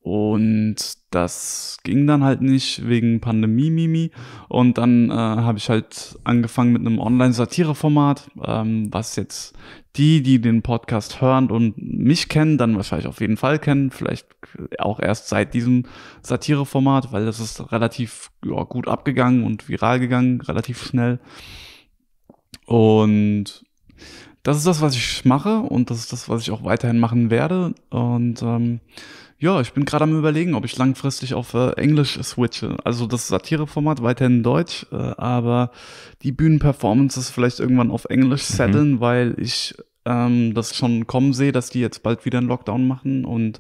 Und das ging dann halt nicht wegen Pandemie. Und dann habe ich halt angefangen mit einem Online-Satire-Format, was jetzt die den Podcast hören und mich kennen, dann wahrscheinlich auf jeden Fall kennen. Vielleicht auch erst seit diesem Satire-Format, weil das ist relativ gut abgegangen und viral gegangen, relativ schnell. Und das ist das, was ich mache und das ist das, was ich auch weiterhin machen werde. Und ja, ich bin gerade am Überlegen, ob ich langfristig auf Englisch switche. Also das Satire-Format weiterhin Deutsch, aber die Bühnenperformances vielleicht irgendwann auf Englisch setteln, weil ich das schon kommen sehe, dass die jetzt bald wieder einen Lockdown machen. Und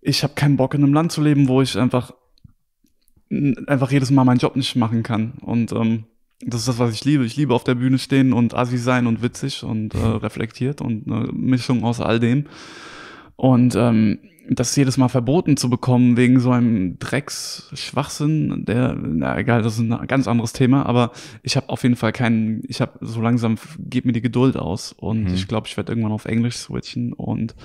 ich habe keinen Bock, in einem Land zu leben, wo ich einfach jedes Mal meinen Job nicht machen kann. Und das ist das, was ich liebe. Ich liebe auf der Bühne stehen und assi sein und witzig und reflektiert und eine Mischung aus all dem. Und das jedes Mal verboten zu bekommen wegen so einem Drecksschwachsinn, egal, das ist ein ganz anderes Thema, aber ich habe auf jeden Fall so langsam geht mir die Geduld aus und ich glaube, ich werde irgendwann auf Englisch switchen und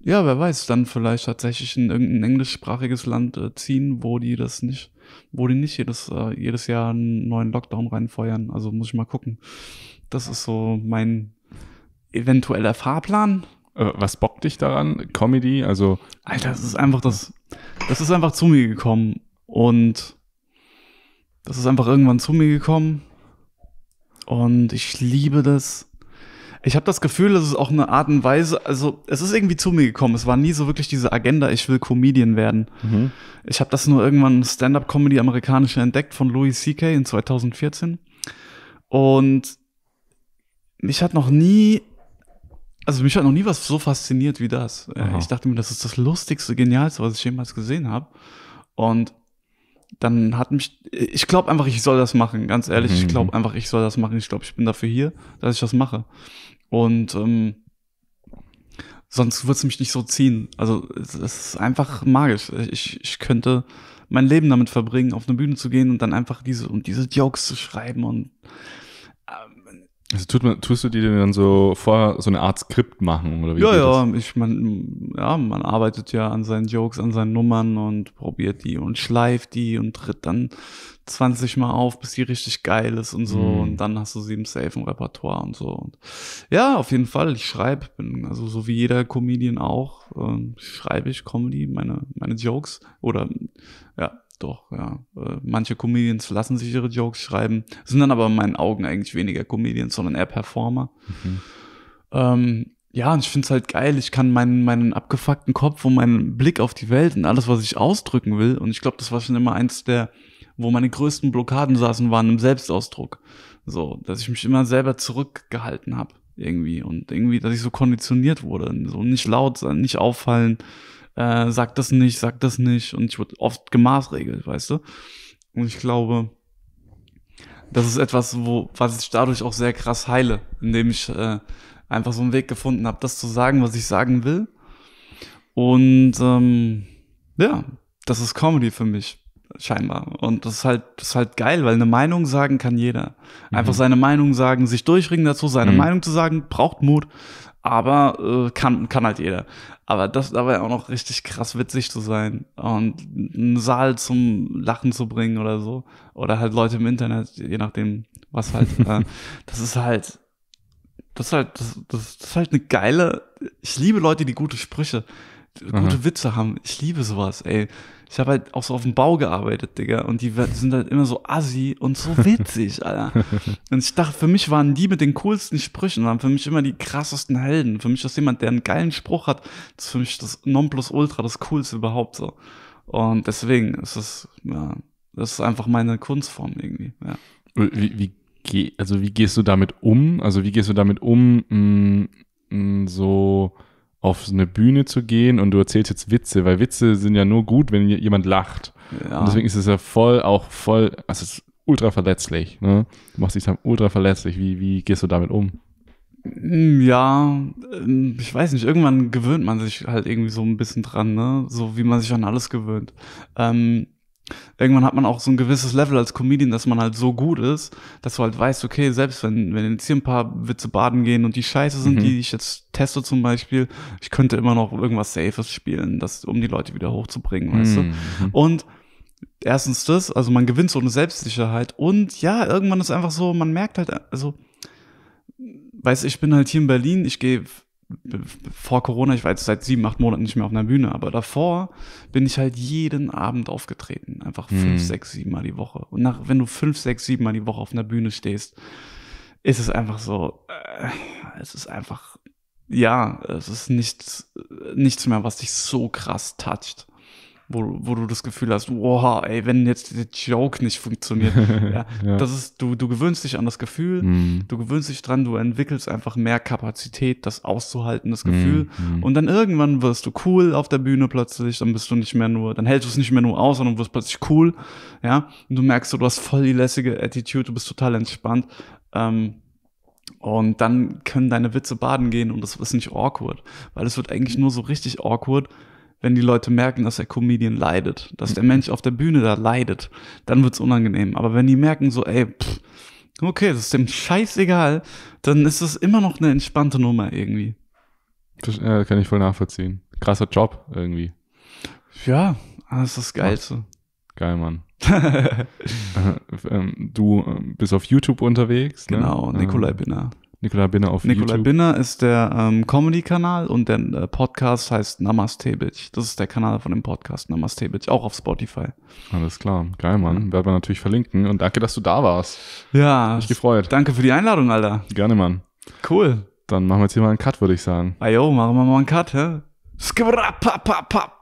ja, wer weiß, dann vielleicht tatsächlich in irgendein englischsprachiges Land ziehen, wo die nicht jedes Jahr einen neuen Lockdown reinfeuern, also muss ich mal gucken. Das ist so mein eventueller Fahrplan. Was bockt dich daran? Comedy? Also Alter, das ist einfach zu mir gekommen und das ist einfach irgendwann zu mir gekommen und ich liebe das. Ich habe das Gefühl, das ist auch eine Art und Weise, also es ist irgendwie zu mir gekommen. Es war nie so wirklich diese Agenda, ich will Comedian werden. Ich habe das nur irgendwann Stand-Up-Comedy amerikanische entdeckt von Louis C.K. in 2014 und mich hat noch nie Also mich hat noch nie was so fasziniert wie das. Aha. Ich dachte mir, das ist das Lustigste, Genialste, was ich jemals gesehen habe. Und dann hat mich, ich glaube einfach, ich soll das machen, ganz ehrlich. Mhm. Ich glaube einfach, ich soll das machen. Ich glaube, ich bin dafür hier, dass ich das mache. Und sonst würde es mich nicht so ziehen. Also es ist einfach magisch. Ich könnte mein Leben damit verbringen, auf eine Bühne zu gehen und dann einfach diese Jokes zu schreiben und also tust du dir dann so vorher so eine Art Skript machen oder wie? Ja, man arbeitet ja an seinen Jokes, an seinen Nummern und probiert die und schleift die und tritt dann 20 Mal auf, bis die richtig geil ist und so. Mhm. Und dann hast du sie im Safe im Repertoire und so. Und ja, auf jeden Fall. Ich schreibe, also so wie jeder Comedian auch, schreibe ich Comedy, meine Jokes oder ja. Doch, ja. Manche Comedians lassen sich ihre Jokes schreiben, sind dann aber in meinen Augen eigentlich weniger Comedians, sondern eher Performer. Mhm. Ja, und ich finde es halt geil. Ich kann meinen abgefuckten Kopf und meinen Blick auf die Welt und alles, was ich ausdrücken will. Und ich glaube, das war schon immer eins der, wo meine größten Blockaden saßen, waren im Selbstausdruck. So, dass ich mich immer selber zurückgehalten habe irgendwie. Und irgendwie, dass ich so konditioniert wurde. So nicht laut sein, nicht auffallen. Sag das nicht. Und ich wurde oft gemaßregelt, weißt du? Und ich glaube, das ist etwas, was ich dadurch auch sehr krass heile, indem ich einfach so einen Weg gefunden habe, das zu sagen, was ich sagen will. Und ja, das ist Comedy für mich, scheinbar. Und das ist halt geil, weil eine Meinung sagen kann jeder. Einfach seine Meinung sagen, sich durchringen dazu, seine Meinung zu sagen, braucht Mut. Aber kann halt jeder. Aber das dabei auch noch richtig krass witzig zu sein und einen Saal zum Lachen zu bringen oder so. Oder halt Leute im Internet, je nachdem, was halt. Das ist halt eine geile. Ich liebe Leute, die gute Sprüche, gute Witze haben. Ich liebe sowas, ey. Ich habe halt auch so auf dem Bau gearbeitet, Digga. Und die sind halt immer so assi und so witzig, Alter. Und ich dachte, für mich waren die mit den coolsten Sprüchen, waren für mich immer die krassesten Helden. Für mich ist jemand, der einen geilen Spruch hat, das ist für mich das Nonplusultra, das Coolste überhaupt so. Und deswegen ist es, ja, das ist einfach meine Kunstform irgendwie, ja. Wie gehst du damit um? Also wie gehst du damit um, so auf eine Bühne zu gehen und du erzählst jetzt Witze, weil Witze sind ja nur gut, wenn jemand lacht. Ja. Und deswegen ist es ja also es ist ultra verletzlich. Ne? Du machst dich dann ultra verletzlich. Wie gehst du damit um? Ja, ich weiß nicht, irgendwann gewöhnt man sich halt irgendwie so ein bisschen dran, ne? So wie man sich an alles gewöhnt. Irgendwann hat man auch so ein gewisses Level als Comedian, dass man halt so gut ist, dass du halt weißt, okay, selbst wenn jetzt hier ein paar Witze baden gehen und die scheiße sind, die ich jetzt teste zum Beispiel, ich könnte immer noch irgendwas Safes spielen, um die Leute wieder hochzubringen, weißt du? Und erstens das, also man gewinnt so eine Selbstsicherheit und ja, irgendwann ist einfach so, man merkt halt, also, weißt du, ich bin halt hier in Berlin, ich gehe vor Corona, ich war jetzt seit 7, 8 Monaten nicht mehr auf einer Bühne, aber davor bin ich halt jeden Abend aufgetreten. Einfach 5, 6, 7 Mal die Woche. Und wenn du 5, 6, 7 Mal die Woche auf einer Bühne stehst, ist es einfach so, es ist einfach, ja, es ist nichts mehr, was dich so krass toucht. Wo du das Gefühl hast, wow, ey, wenn jetzt der Joke nicht funktioniert. Ja, ja. Das ist, du gewöhnst dich an das Gefühl, du gewöhnst dich dran, du entwickelst einfach mehr Kapazität, das auszuhalten, das Gefühl. Und dann irgendwann wirst du cool auf der Bühne plötzlich, dann bist du nicht mehr nur, dann hältst du es nicht mehr nur aus, sondern du wirst plötzlich cool. Ja, und du merkst, du hast voll die lässige Attitude, du bist total entspannt. Und dann können deine Witze baden gehen und das ist nicht awkward, weil es wird eigentlich nur so richtig awkward, wenn die Leute merken, dass der Comedian leidet, dass der Mensch auf der Bühne da leidet, dann wird's unangenehm. Aber wenn die merken so, ey, okay, das ist dem scheißegal, dann ist das immer noch eine entspannte Nummer irgendwie. Das kann ich voll nachvollziehen. Krasser Job irgendwie. Ja, das ist das Geilste. Geil, Mann. Du bist auf YouTube unterwegs, ne? Genau, Nikolai Binner. Nikolai Binner auf YouTube. Nikolai Binner ist der Comedy-Kanal und der Podcast heißt Namaste Bitch. Das ist der Kanal von dem Podcast Namaste Bitch, auch auf Spotify. Alles klar, geil, Mann. Werden wir natürlich verlinken und danke, dass du da warst. Ja. Hat mich gefreut. Danke für die Einladung, Alter. Gerne, Mann. Cool. Dann machen wir jetzt hier mal einen Cut, würde ich sagen. Ayo, machen wir mal einen Cut, hä? Skbrapapapap.